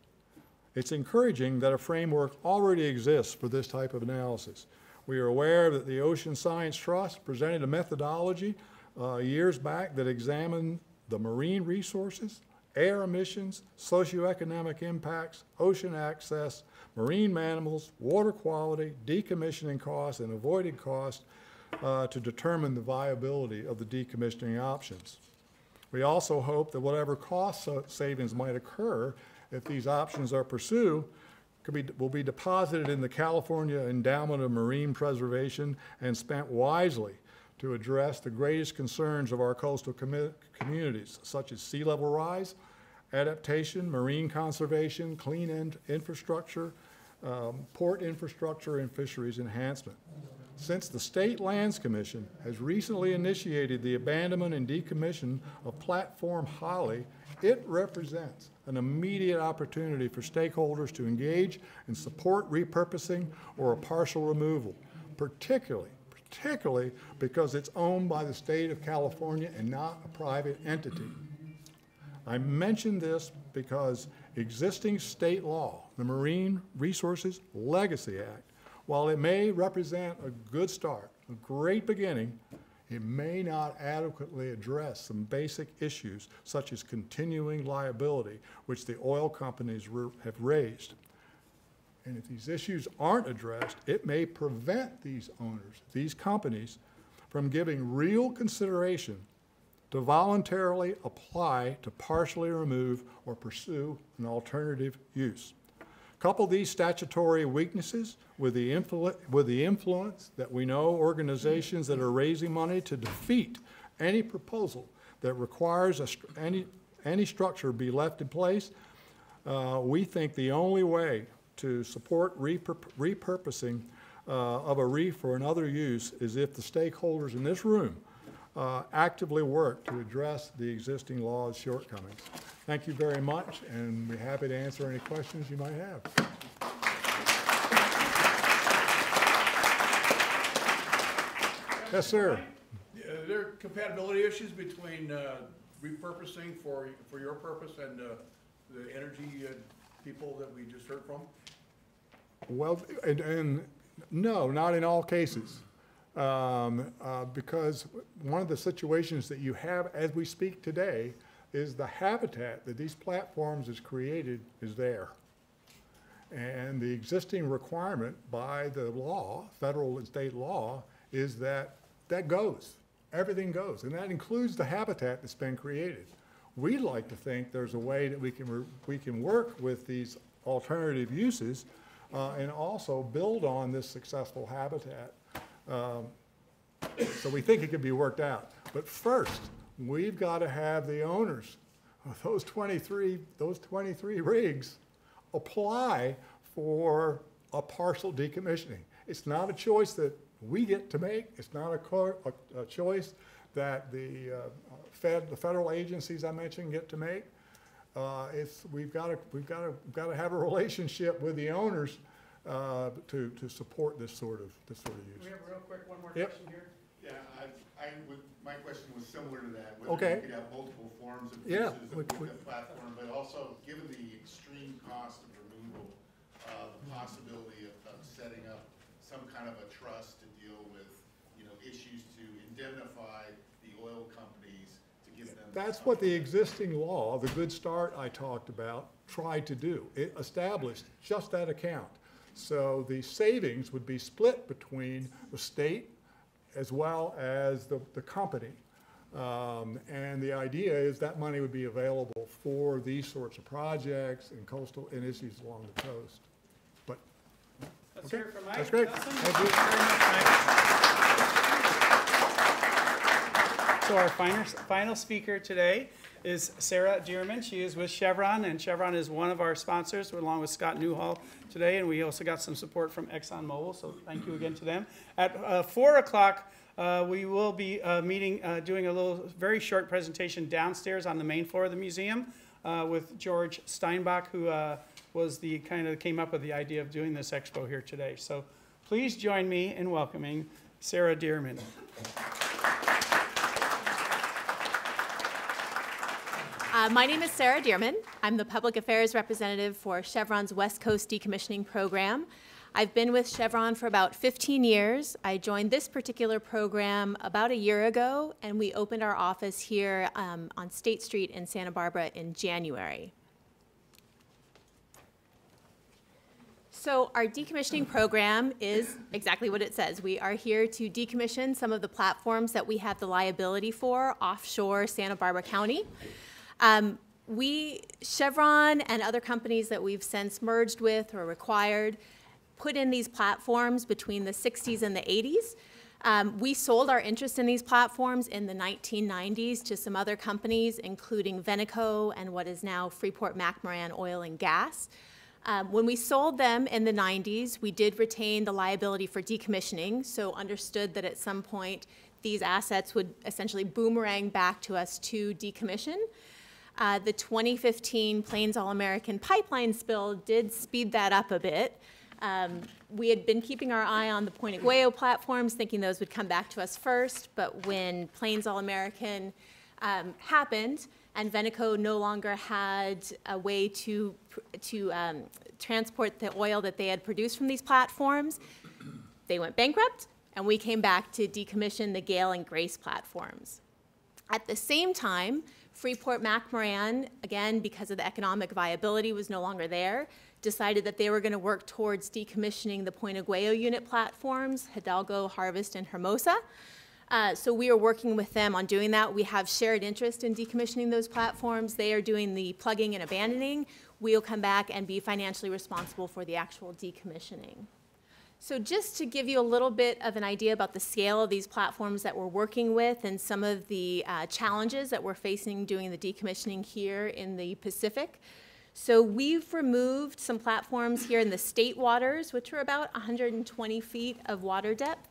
It's encouraging that a framework already exists for this type of analysis. We are aware that the Ocean Science Trust presented a methodology years back that examined the marine resources, air emissions, socioeconomic impacts, ocean access, marine mammals, water quality, decommissioning costs, and avoided costs to determine the viability of the decommissioning options. We also hope that whatever cost savings might occur if these options are pursued will be deposited in the California Endowment of Marine Preservation and spent wisely to address the greatest concerns of our coastal communities, such as sea level rise, adaptation, marine conservation, clean infrastructure, port infrastructure, and fisheries enhancement. Since the State Lands Commission has recently initiated the abandonment and decommission of Platform Holly, it represents an immediate opportunity for stakeholders to engage and support repurposing or a partial removal, particularly because it's owned by the state of California and not a private entity. I mention this because existing state law, the Marine Resources Legacy Act, while it may represent a good start, a great beginning, it may not adequately address some basic issues such as continuing liability, which the oil companies have raised. And if these issues aren't addressed, it may prevent these owners, these companies, from giving real consideration to voluntarily apply to partially remove or pursue an alternative use. Couple these statutory weaknesses with the influence that we know organizations that are raising money to defeat any proposal that requires any structure be left in place. We think the only way to support repurposing of a reef for another use is if the stakeholders in this room actively work to address the existing law's shortcomings. Thank you very much, and we're happy to answer any questions you might have. Yes, sir. Are there compatibility issues between repurposing for your purpose and the energy people that we just heard from? Well, and no, not in all cases. Because one of the situations that you have as we speak today is the habitat that these platforms is created is there. And the existing requirement by the law, federal and state law, is that that goes. Everything goes. And that includes the habitat that's been created. We'd like to think there's a way that we can work with these alternative uses and also build on this successful habitat. So we think it could be worked out. But first, we've got to have the owners of those 23 rigs apply for a partial decommissioning. It's not a choice that we get to make. It's not a choice that the federal agencies I mentioned get to make. We've got to have a relationship with the owners to support this sort of use. We have a real quick one more question here. Yeah, my question was similar to that. Whether okay. You could have multiple forms of uses with the platform, but also given the extreme cost of removal, the possibility of setting up some kind of a trust to deal with, issues to indemnify the oil companies to give them. That's what the existing law, the Good Start I talked about, tried to do. It established just that account. So the savings would be split between the state as well as the company. And the idea is that money would be available for these sorts of projects and coastal and issues along the coast. But let's hear from Mike. That's great. Thank you. So our final speaker today is Sarah Dearman. She is with Chevron, and Chevron is one of our sponsors, along with Scott Newhall today, and we also got some support from ExxonMobil, so thank you again to them. At 4 o'clock, we will be doing a little very short presentation downstairs on the main floor of the museum with George Steinbach, who was the came up with the idea of doing this expo here today. So please join me in welcoming Sarah Dearman. My name is Sarah Dearman. I'm the Public Affairs Representative for Chevron's West Coast Decommissioning Program. I've been with Chevron for about 15 years. I joined this particular program about a year ago, and we opened our office here on State Street in Santa Barbara in January. So our decommissioning program is exactly what it says. We are here to decommission some of the platforms that we have the liability for offshore Santa Barbara County. Chevron and other companies that we've since merged with or acquired put in these platforms between the 60s and the 80s. We sold our interest in these platforms in the 1990s to some other companies, including Veneco and what is now Freeport-McMoRan Oil and Gas. When we sold them in the 90s, we did retain the liability for decommissioning, so understood that at some point these assets would essentially boomerang back to us to decommission. The 2015 Plains All-American pipeline spill did speed that up a bit. We had been keeping our eye on the Point Aguayo platforms, thinking those would come back to us first, but when Plains All-American happened and Veneco no longer had a way to transport the oil that they had produced from these platforms, they went bankrupt, and we came back to decommission the Gale and Grace platforms. At the same time, Freeport-McMoRan, again, because of the economic viability was no longer there, decided that they were going to work towards decommissioning the Point Aguayo unit platforms, Hidalgo, Harvest, and Hermosa. So we are working with them on doing that. We have shared interest in decommissioning those platforms. They are doing the plugging and abandoning. We'll come back and be financially responsible for the actual decommissioning. So just to give you a little bit of an idea about the scale of these platforms that we're working with and some of the challenges that we're facing doing the decommissioning here in the Pacific. So we've removed some platforms here in the state waters, which are about 120 feet of water depth.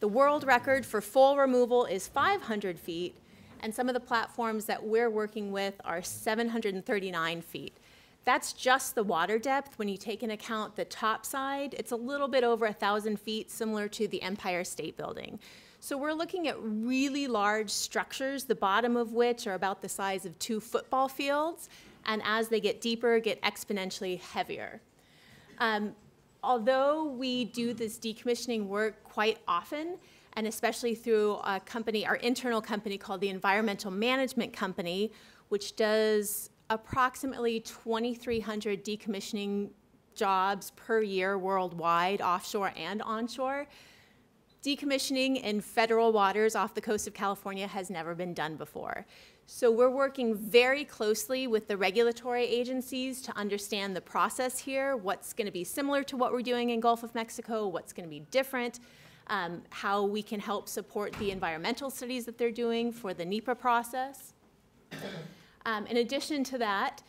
The world record for full removal is 500 feet, and some of the platforms that we're working with are 739 feet. That's just the water depth. When you take into account the top side, it's a little bit over 1,000 feet, similar to the Empire State Building. So we're looking at really large structures, the bottom of which are about the size of 2 football fields, and as they get deeper, get exponentially heavier. Although we do this decommissioning work quite often, and especially through a company, our internal company called the Environmental Management Company, which does approximately 2,300 decommissioning jobs per year worldwide, offshore and onshore. Decommissioning in federal waters off the coast of California has never been done before. So we're working very closely with the regulatory agencies to understand the process here, what's going to be similar to what we're doing in Gulf of Mexico, what's going to be different, how we can help support the environmental studies that they're doing for the NEPA process. In addition to that,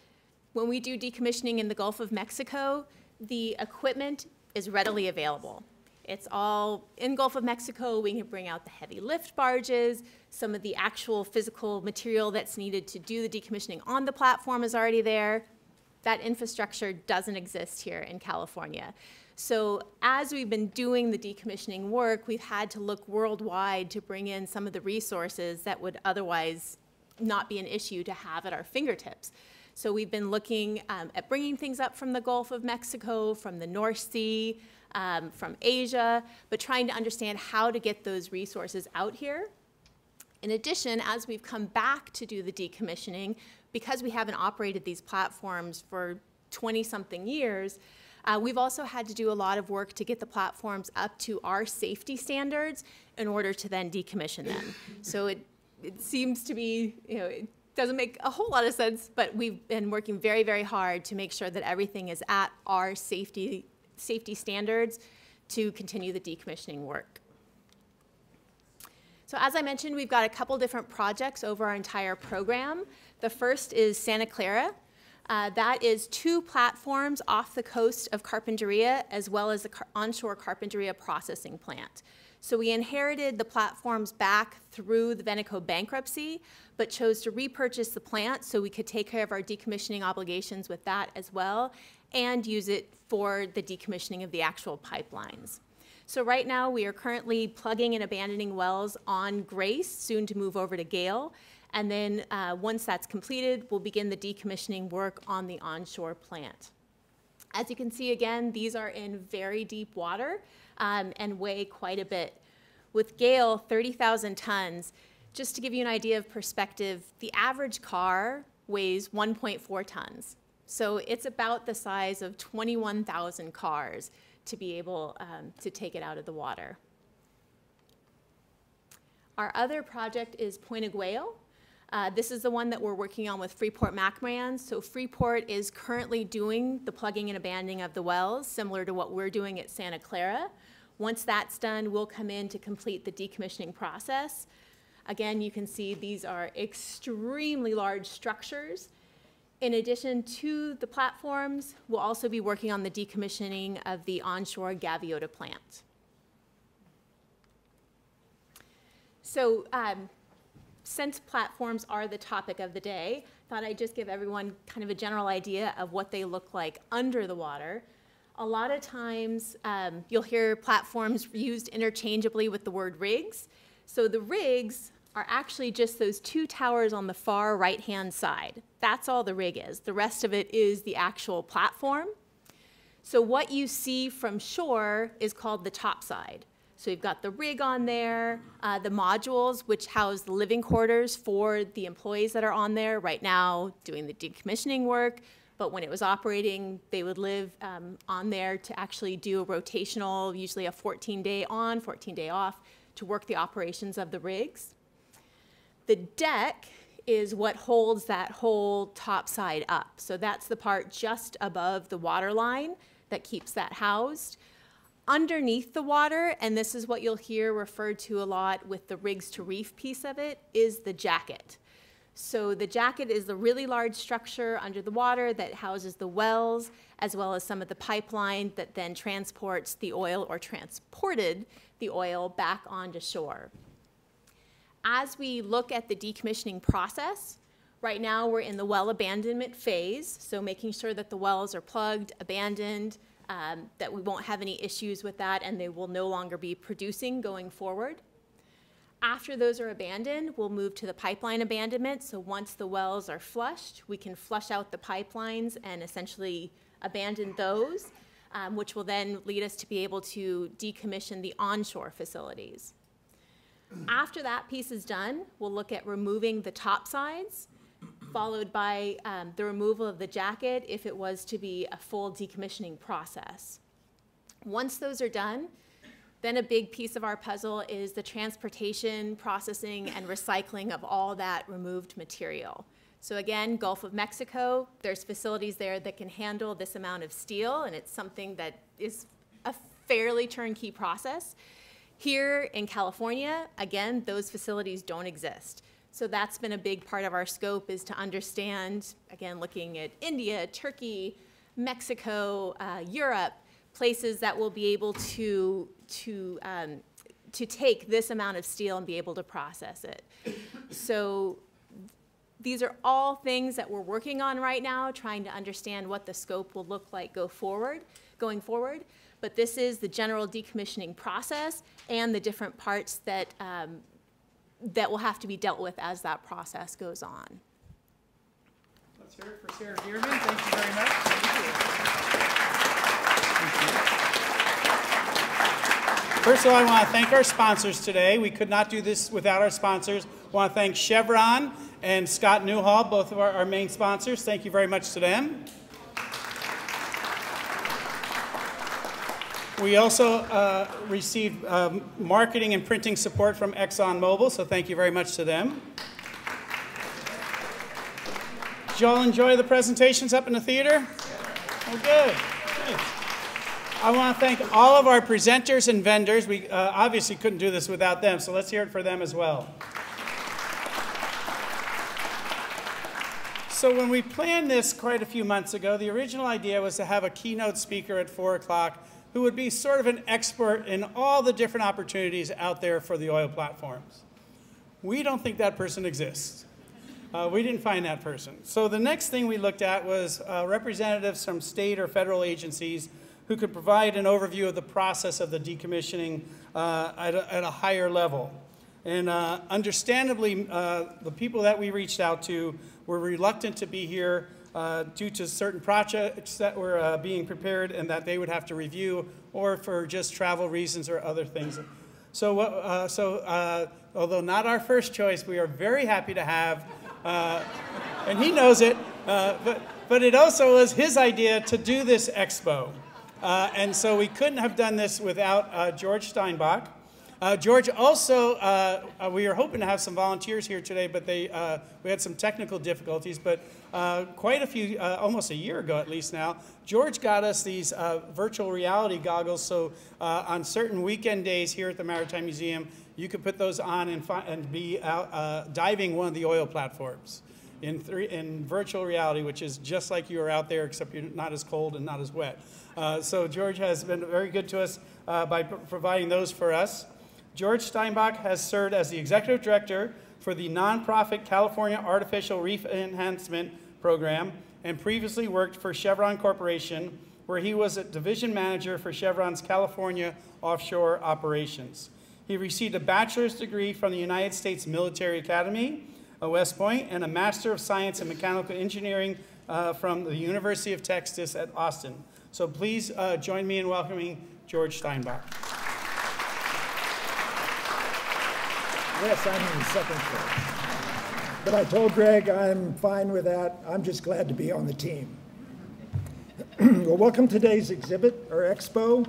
when we do decommissioning in the Gulf of Mexico, the equipment is readily available. It's all in Gulf of Mexico. We can bring out the heavy lift barges. Some of the actual physical material that's needed to do the decommissioning on the platform is already there. That infrastructure doesn't exist here in California. So as we've been doing the decommissioning work, we've had to look worldwide to bring in some of the resources that would otherwise not be an issue to have at our fingertips. So we've been looking at bringing things up from the Gulf of Mexico, from the North Sea, from Asia, but trying to understand how to get those resources out here. In addition, as we've come back to do the decommissioning, because we haven't operated these platforms for 20-something years, we've also had to do a lot of work to get the platforms up to our safety standards in order to then decommission them. So it seems to be, it doesn't make a whole lot of sense, but we've been working very, very hard to make sure that everything is at our safety standards to continue the decommissioning work. So as I mentioned, we've got a couple different projects over our entire program. The first is Santa Clara. That is 2 platforms off the coast of Carpinteria, as well as the onshore Carpinteria processing plant. So we inherited the platforms back through the Veneco bankruptcy, but chose to repurchase the plant so we could take care of our decommissioning obligations with that as well, and use it for the decommissioning of the actual pipelines. So right now we are currently plugging and abandoning wells on Grace, soon to move over to Gale, and then once that's completed, we'll begin the decommissioning work on the onshore plant. As you can see, again, these are in very deep water and weigh quite a bit. With Gale, 30,000 tons. Just to give you an idea of perspective, the average car weighs 1.4 tons. So it's about the size of 21,000 cars to be able to take it out of the water. Our other project is Point Aguayo. This is the one that we're working on with Freeport-McMoRan. So Freeport is currently doing the plugging and abandoning of the wells, similar to what we're doing at Santa Clara. Once that's done, we'll come in to complete the decommissioning process. Again, you can see these are extremely large structures. In addition to the platforms, we'll also be working on the decommissioning of the onshore Gaviota plant. So since platforms are the topic of the day, I thought I'd just give everyone kind of a general idea of what they look like under the water. A lot of times you'll hear platforms used interchangeably with the word rigs. So the rigs are actually just those two towers on the far right-hand side. That's all the rig is. The rest of it is the actual platform. So what you see from shore is called the topside. So you've got the rig on there, the modules, which house the living quarters for the employees that are on there right now doing the decommissioning work. But when it was operating, they would live on there to actually do a rotational, usually a 14-day on, 14-day off, to work the operations of the rigs. The deck is what holds that whole top side up. So that's the part just above the water line that keeps that housed. Underneath the water, and this is what you'll hear referred to a lot with the rigs to reef piece of it, is the jacket. So the jacket is the really large structure under the water that houses the wells, as well as some of the pipeline that then transports the oil or transported the oil back onto shore. As we look at the decommissioning process, right now we're in the well abandonment phase, so making sure that the wells are plugged, abandoned, that we won't have any issues with that, and they will no longer be producing going forward. After those are abandoned, we'll move to the pipeline abandonment, so once the wells are flushed, we can flush out the pipelines and essentially abandon those, which will then lead us to be able to decommission the onshore facilities. After that piece is done, we'll look at removing the top sides, followed by the removal of the jacket if it was to be a full decommissioning process. Once those are done, then a big piece of our puzzle is the transportation, processing, and recycling of all that removed material. So again, Gulf of Mexico, there's facilities there that can handle this amount of steel, and it's something that is a fairly turnkey process. Here in California, again, those facilities don't exist. So that's been a big part of our scope, is to understand, again, looking at India, Turkey, Mexico, Europe, places that will be able to take this amount of steel and be able to process it. So these are all things that we're working on right now, trying to understand what the scope will look like going forward. But this is the general decommissioning process and the different parts that that will have to be dealt with as that process goes on. Let's hear it for Sarah Dearman. Thank you very much. Thank you. First of all, I want to thank our sponsors today. We could not do this without our sponsors. I want to thank Chevron and Scott Newhall, both of our main sponsors. Thank you very much to them. We also received marketing and printing support from ExxonMobil, so thank you very much to them. Did you all enjoy the presentations up in the theater? Oh, good. I want to thank all of our presenters and vendors. We obviously couldn't do this without them, so let's hear it for them as well. So when we planned this quite a few months ago, the original idea was to have a keynote speaker at 4 o'clock who would be sort of an expert in all the different opportunities out there for the oil platforms. We don't think that person exists. We didn't find that person. So the next thing we looked at was representatives from state or federal agencies who could provide an overview of the process of the decommissioning at a higher level. And understandably, the people that we reached out to were reluctant to be here due to certain projects that were being prepared and that they would have to review, or for just travel reasons or other things. So, although not our first choice, we are very happy to have, and he knows it, but it also was his idea to do this expo. And so we couldn't have done this without George Steinbach. George also, we are hoping to have some volunteers here today, but we had some technical difficulties, but quite a few, almost a year ago at least now, George got us these virtual reality goggles, so on certain weekend days here at the Maritime Museum, you could put those on and be out diving one of the oil platforms. in virtual reality, which is just like you are out there, except you're not as cold and not as wet. So George has been very good to us by providing those for us. George Steinbach has served as the executive director for the nonprofit California Artificial Reef Enhancement Program, and previously worked for Chevron Corporation, where he was a division manager for Chevron's California offshore operations. He received a bachelor's degree from the United States Military Academy at West Point and a Master of Science in Mechanical Engineering from the University of Texas at Austin. So please join me in welcoming George Steinbach. Yes, I'm in second place. But I told Greg I'm fine with that. I'm just glad to be on the team. Well, welcome to today's exhibit, or expo,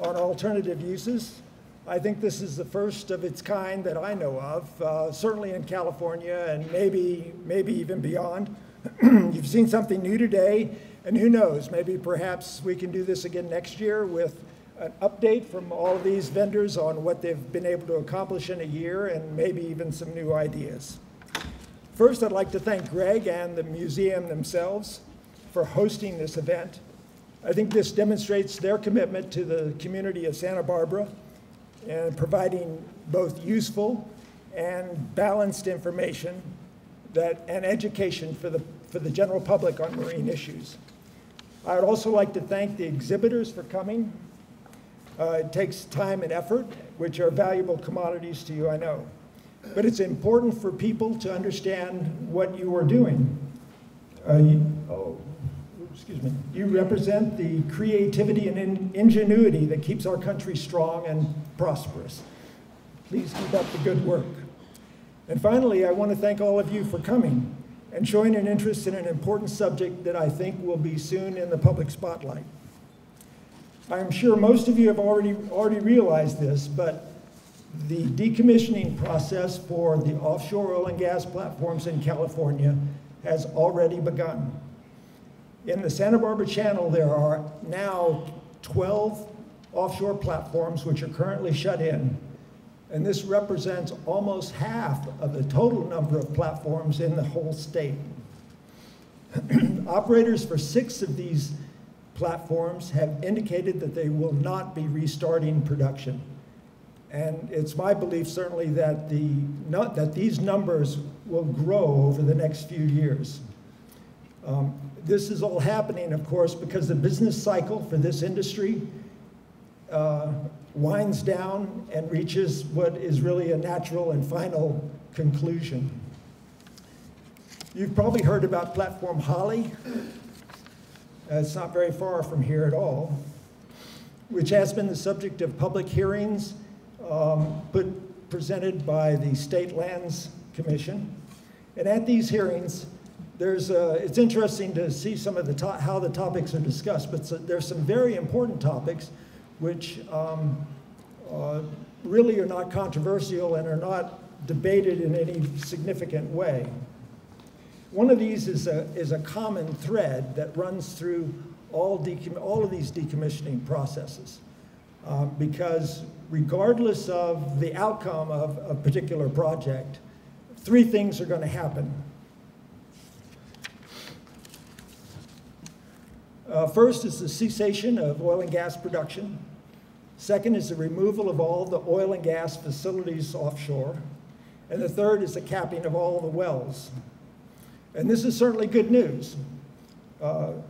on alternative uses. I think this is the first of its kind that I know of, certainly in California and maybe even beyond. You've seen something new today, and who knows, maybe perhaps we can do this again next year with an update from all of these vendors on what they've been able to accomplish in a year, and maybe even some new ideas. First, I'd like to thank Greg and the museum themselves for hosting this event. I think this demonstrates their commitment to the community of Santa Barbara and providing both useful and balanced information and education for the general public on marine issues. I would also like to thank the exhibitors for coming. It takes time and effort, which are valuable commodities to you, I know. But it's important for people to understand what you are doing. You represent the creativity and ingenuity that keeps our country strong and prosperous. Please keep up the good work. And finally, I want to thank all of you for coming and showing an interest in an important subject that I think will be soon in the public spotlight. I'm sure most of you have already realized this, but the decommissioning process for the offshore oil and gas platforms in California has already begun. In the Santa Barbara Channel, there are now 12 offshore platforms which are currently shut in. And this represents almost half of the total number of platforms in the whole state. Operators for 6 of these platforms have indicated that they will not be restarting production. And it's my belief, certainly, that these numbers will grow over the next few years. This is all happening, of course, because the business cycle for this industry winds down and reaches what is really a natural and final conclusion. You've probably heard about Platform Holly. It's not very far from here at all, which has been the subject of public hearings presented by the State Lands Commission. And at these hearings, it's interesting to see some of how the topics are discussed, but there's some very important topics which really are not controversial and are not debated in any significant way. One of these is a common thread that runs through all of these decommissioning processes, because regardless of the outcome of a particular project, 3 things are going to happen. First is the cessation of oil and gas production. Second is the removal of all the oil and gas facilities offshore. And the third is the capping of all the wells. And this is certainly good news,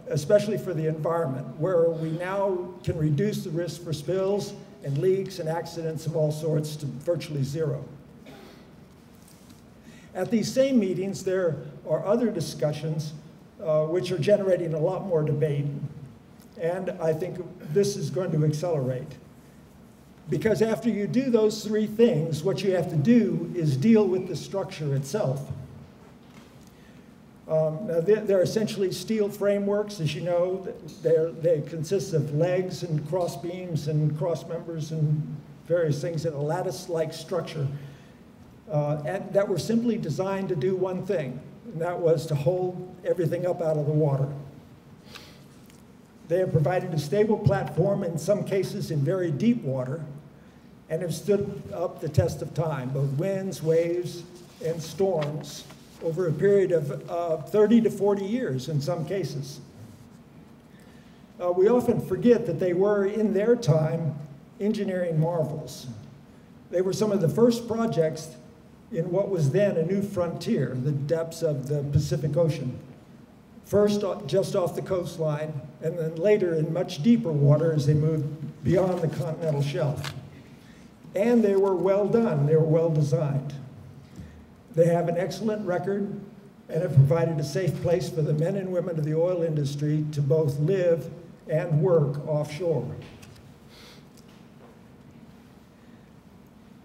especially for the environment, where we now can reduce the risk for spills and leaks and accidents of all sorts to virtually zero. At these same meetings, there are other discussions which are generating a lot more debate, and I think this is going to accelerate. Because after you do those 3 things, what you have to do is deal with the structure itself. Now they're essentially steel frameworks, as you know. They consist of legs and cross beams and cross members and various things in a lattice-like structure and that were simply designed to do one thing, and that was to hold everything up out of the water. They have provided a stable platform, in some cases in very deep water, and have stood up the test of time, both winds, waves, and storms. over a period of 30 to 40 years in some cases. We often forget that they were, in their time, engineering marvels. They were some of the first projects in what was then a new frontier, the depths of the Pacific Ocean. First just off the coastline, and then later in much deeper water as they moved beyond the continental shelf. And they were well done, they were well designed. They have an excellent record and have provided a safe place for the men and women of the oil industry to both live and work offshore.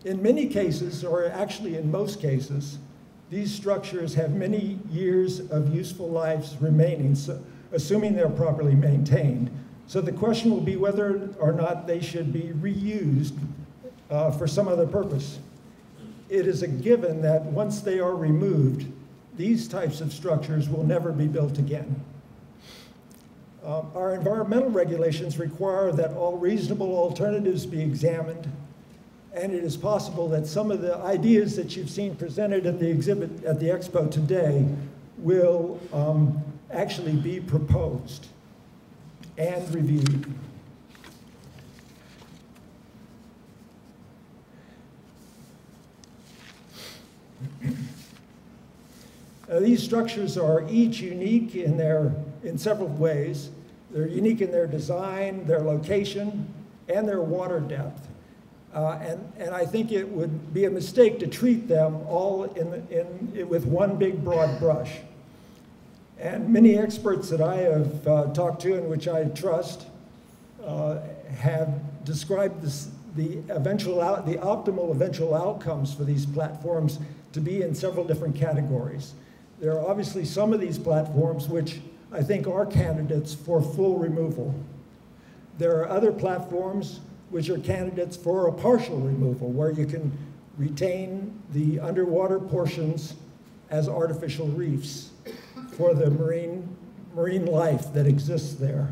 In many cases, or actually in most cases, these structures have many years of useful lives remaining, so, assuming they're properly maintained. So the question will be whether or not they should be reused for some other purpose. It is a given that once they are removed, these types of structures will never be built again. Our environmental regulations require that all reasonable alternatives be examined, and it is possible that some of the ideas that you've seen presented at the exhibit at the expo today will actually be proposed and reviewed. These structures are each unique in several ways. They're unique in their design, their location, and their water depth. And I think it would be a mistake to treat them all with one big broad brush. And many experts that I have talked to and which I trust have described the optimal eventual outcomes for these platforms to be in several different categories. There are obviously some of these platforms which I think are candidates for full removal. There are other platforms which are candidates for a partial removal, where you can retain the underwater portions as artificial reefs for the marine life that exists there.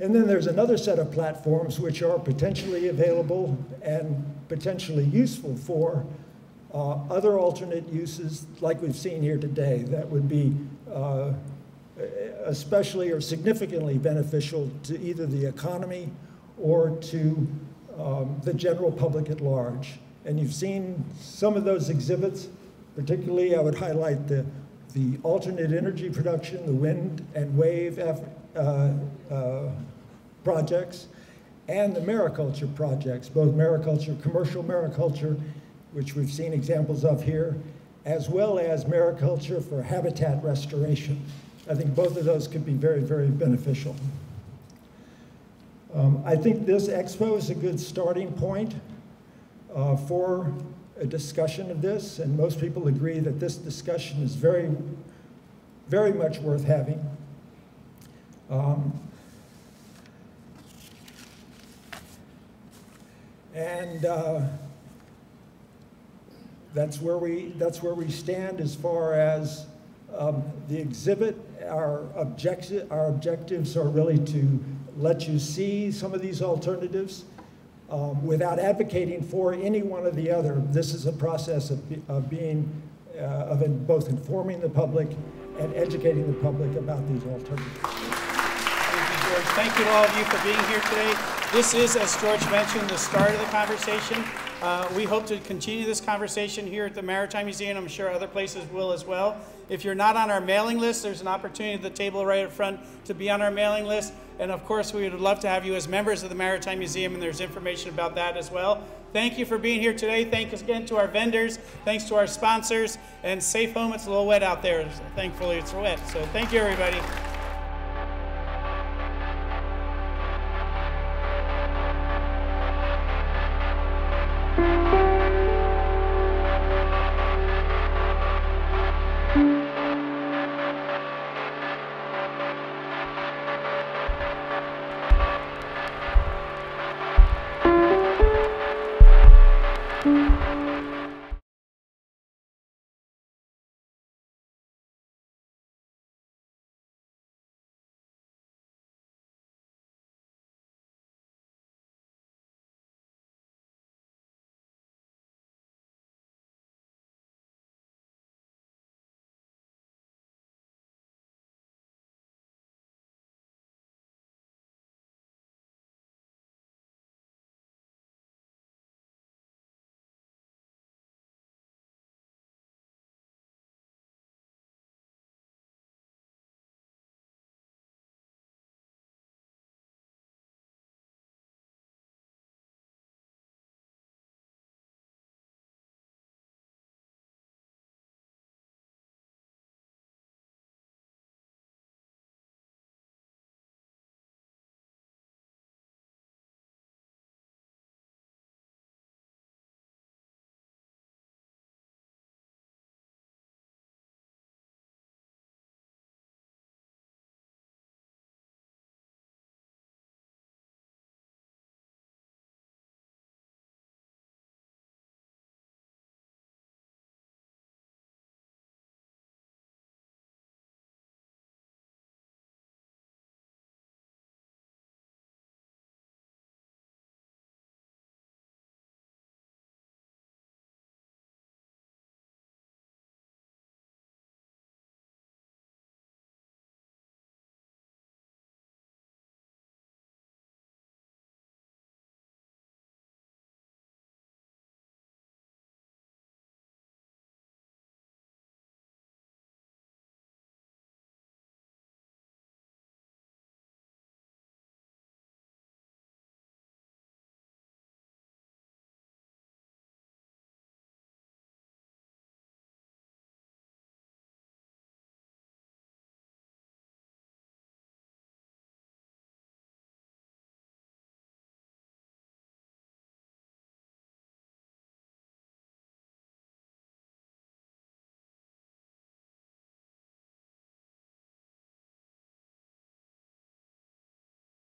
And then there's another set of platforms which are potentially available and potentially useful for other alternate uses like we've seen here today that would be especially or significantly beneficial to either the economy or to the general public at large. And you've seen some of those exhibits. Particularly, I would highlight the alternate energy production, the wind and wave projects, and the mariculture projects, both mariculture, commercial mariculture, which we've seen examples of here, as well as mariculture for habitat restoration. I think both of those could be very, very beneficial. I think this expo is a good starting point for a discussion of this, and most people agree that this discussion is very, very much worth having. That's where we stand as far as the exhibit. Our objectives are really to let you see some of these alternatives without advocating for any one or the other. This is a process of both informing the public and educating the public about these alternatives. Thank you, George. Thank you to all of you for being here today. This is, as George mentioned, the start of the conversation. We hope to continue this conversation here at the Maritime Museum. I'm sure other places will as well. If you're not on our mailing list, there's an opportunity at the table right up front to be on our mailing list. And of course, we would love to have you as members of the Maritime Museum, and there's information about that as well. Thank you for being here today. Thanks again to our vendors. Thanks to our sponsors. And safe home. It's a little wet out there. Thankfully, it's wet. So thank you, everybody.